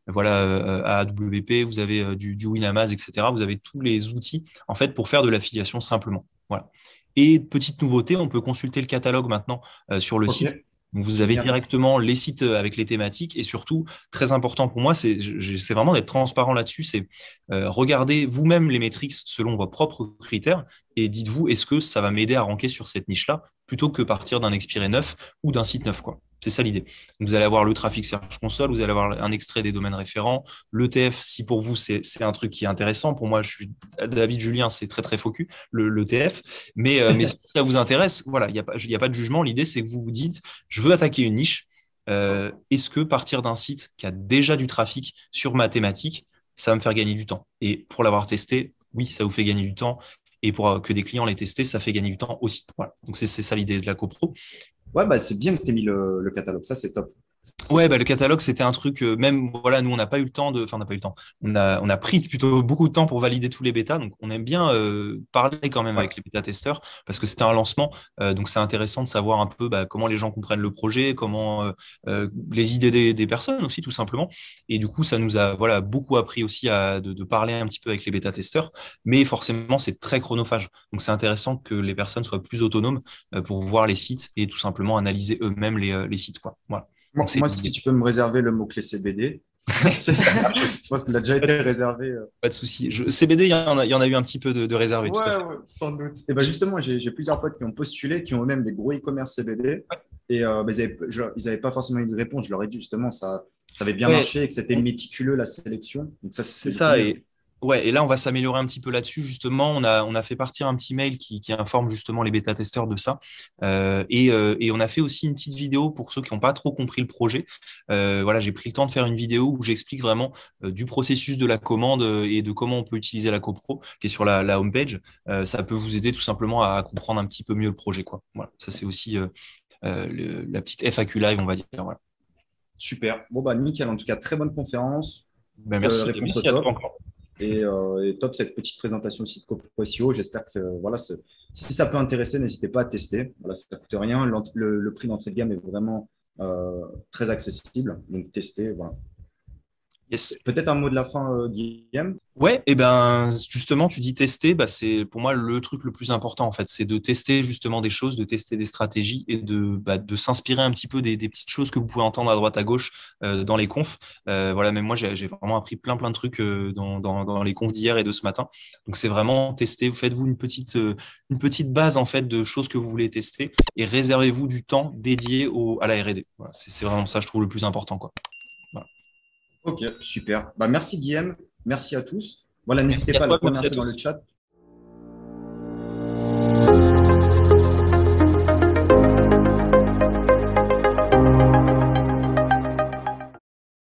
AWP, vous avez du Winamaz, etc. Vous avez tous les outils en fait pour faire de l'affiliation simplement. Voilà. Et petite nouveauté, on peut consulter le catalogue maintenant sur le site. Donc, vous avez directement les sites avec les thématiques et surtout, très important pour moi, c'est vraiment d'être transparent là-dessus, c'est regardez vous-même les métriques selon vos propres critères et dites-vous, est-ce que ça va m'aider à ranker sur cette niche-là plutôt que partir d'un expiré neuf ou d'un site neuf, quoi. C'est ça l'idée. Vous allez avoir le Traffic Search Console, vous allez avoir un extrait des domaines référents, l'ETF, si pour vous c'est un truc qui est intéressant. Pour moi, David Julien, c'est très très focus, l'ETF. Mais si ça vous intéresse, voilà, il n'y a pas de jugement. L'idée, c'est que vous vous dites, je veux attaquer une niche. Est-ce que partir d'un site qui a déjà du trafic sur ma thématique, ça va me faire gagner du temps? Et pour l'avoir testé, oui, ça vous fait gagner du temps. Et pour que des clients l'aient testé, ça fait gagner du temps aussi. Voilà. Donc, c'est ça l'idée de la CoPro. Ouais, c'est bien que tu aies mis le catalogue. Ça, c'est top. Ouais, le catalogue, c'était un truc, même, voilà, nous, on n'a pas eu le temps de… Enfin, on n'a pas eu le temps. On a pris plutôt beaucoup de temps pour valider tous les bêtas. Donc, on aime bien parler quand même avec les bêta-testeurs parce que c'était un lancement. Donc, c'est intéressant de savoir un peu comment les gens comprennent le projet, comment les idées des personnes aussi, tout simplement. Et du coup, ça nous a beaucoup appris aussi de parler un petit peu avec les bêta-testeurs. Mais forcément, c'est très chronophage. Donc, c'est intéressant que les personnes soient plus autonomes pour voir les sites et tout simplement analyser eux-mêmes les sites, quoi. Voilà. Moi, si tu peux me réserver le mot-clé CBD, je pense qu'il a déjà été réservé. Pas de souci. CBD, il y en a eu un petit peu de réservé. Ouais, tout à fait. Ouais, sans doute. Et justement, j'ai plusieurs potes qui ont postulé, qui ont eux-mêmes des gros e-commerce CBD. Ouais. Et ils n'avaient pas forcément eu de réponse. Je leur ai dit justement, ça avait bien marché et que c'était méticuleux la sélection. Donc, c'est ça. Ouais, et là, on va s'améliorer un petit peu là-dessus. Justement, on a fait partir un petit mail qui informe justement les bêta-testeurs de ça. Et on a fait aussi une petite vidéo pour ceux qui n'ont pas trop compris le projet. Voilà, j'ai pris le temps de faire une vidéo où j'explique vraiment du processus de la commande et de comment on peut utiliser la CoPro, qui est sur la homepage. Ça peut vous aider tout simplement à comprendre un petit peu mieux le projet, quoi. Voilà, ça c'est aussi la petite FAQ live, on va dire. Voilà. Super. Bon, bah nickel. En tout cas, très bonne conférence. Ben, merci. Réponse merci à toi encore. Et top cette petite présentation aussi de CoPro SEO. J'espère que voilà, si ça peut intéresser, n'hésitez pas à tester. Voilà, ça ne coûte rien. Le prix d'entrée de gamme est vraiment très accessible. Donc, testez. Voilà. Yes. Peut-être un mot de la fin, Guillaume. Ouais, et ben justement, tu dis tester, bah c'est pour moi le truc le plus important en fait, c'est de tester justement des choses, de tester des stratégies et de s'inspirer un petit peu des petites choses que vous pouvez entendre à droite à gauche dans les confs. Voilà, même moi j'ai vraiment appris plein de trucs dans les confs d'hier et de ce matin. Donc c'est vraiment tester, faites-vous une petite base en fait de choses que vous voulez tester et réservez-vous du temps dédié à la R&D. Voilà, c'est vraiment ça je trouve le plus important quoi. Ok, super. Bah, merci Guillaume, merci à tous. Voilà, n'hésitez pas à le prononcer dans le chat.